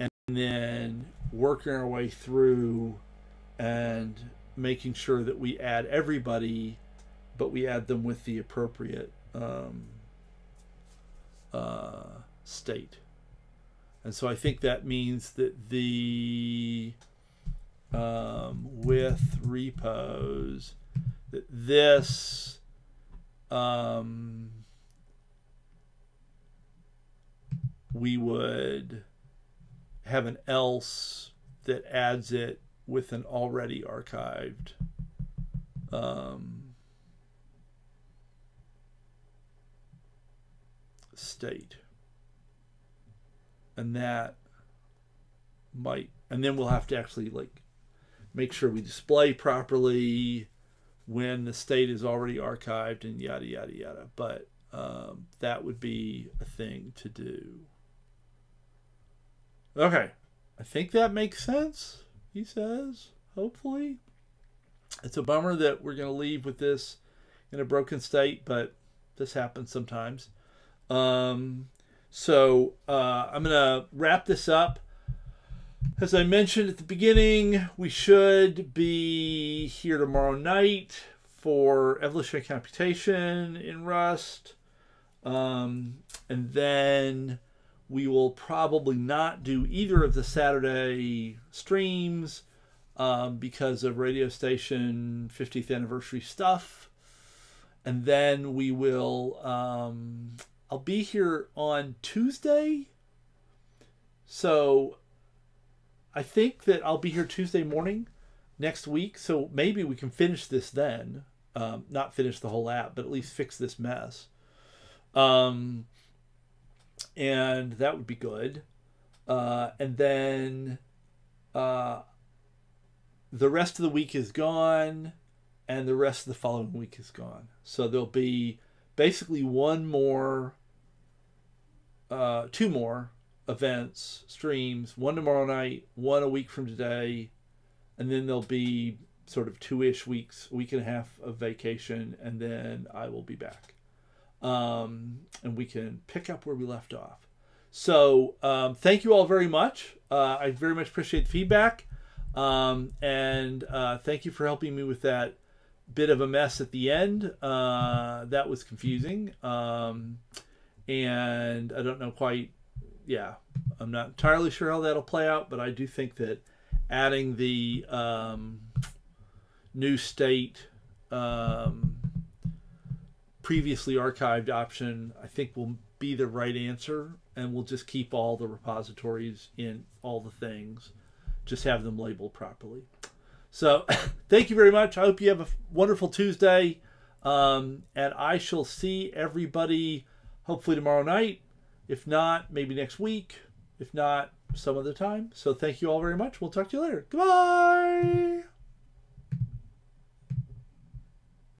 and then working our way through and making sure that we add everybody, but we add them with the appropriate state. And so I think that means that the with repos, that this we would have an else that adds it with an already archived state, and that might, and then we'll have to actually like make sure we display properly when the state is already archived and yada, yada, yada. But that would be a thing to do. Okay, I think that makes sense, he says, hopefully. It's a bummer that we're going to leave with this in a broken state, but this happens sometimes. So I'm going to wrap this up. As I mentioned at the beginning, we should be here tomorrow night for Evolutionary Computation in Rust. And then we will probably not do either of the Saturday streams because of radio station 50th anniversary stuff. And then we will, I'll be here on Tuesday. So I think that I'll be here Tuesday morning next week. So maybe we can finish this then, not finish the whole app, but at least fix this mess. And that would be good. And then the rest of the week is gone and the rest of the following week is gone. So there'll be basically one more, two more events, streams, one tomorrow night, one a week from today. And then there'll be sort of two-ish weeks, a week and a half of vacation. And then I will be back. And we can pick up where we left off. So thank you all very much. I very much appreciate the feedback. And thank you for helping me with that bit of a mess at the end. That was confusing. And I don't know quite, yeah, I'm not entirely sure how that'll play out, but I do think that adding the new state previously archived option, I think will be the right answer, and we'll just keep all the repositories in all the things, just have them labeled properly. So thank you very much. I hope you have a wonderful Tuesday, and I shall see everybody hopefully tomorrow night. If not, maybe next week. If not, some other time. So thank you all very much. We'll talk to you later. Goodbye.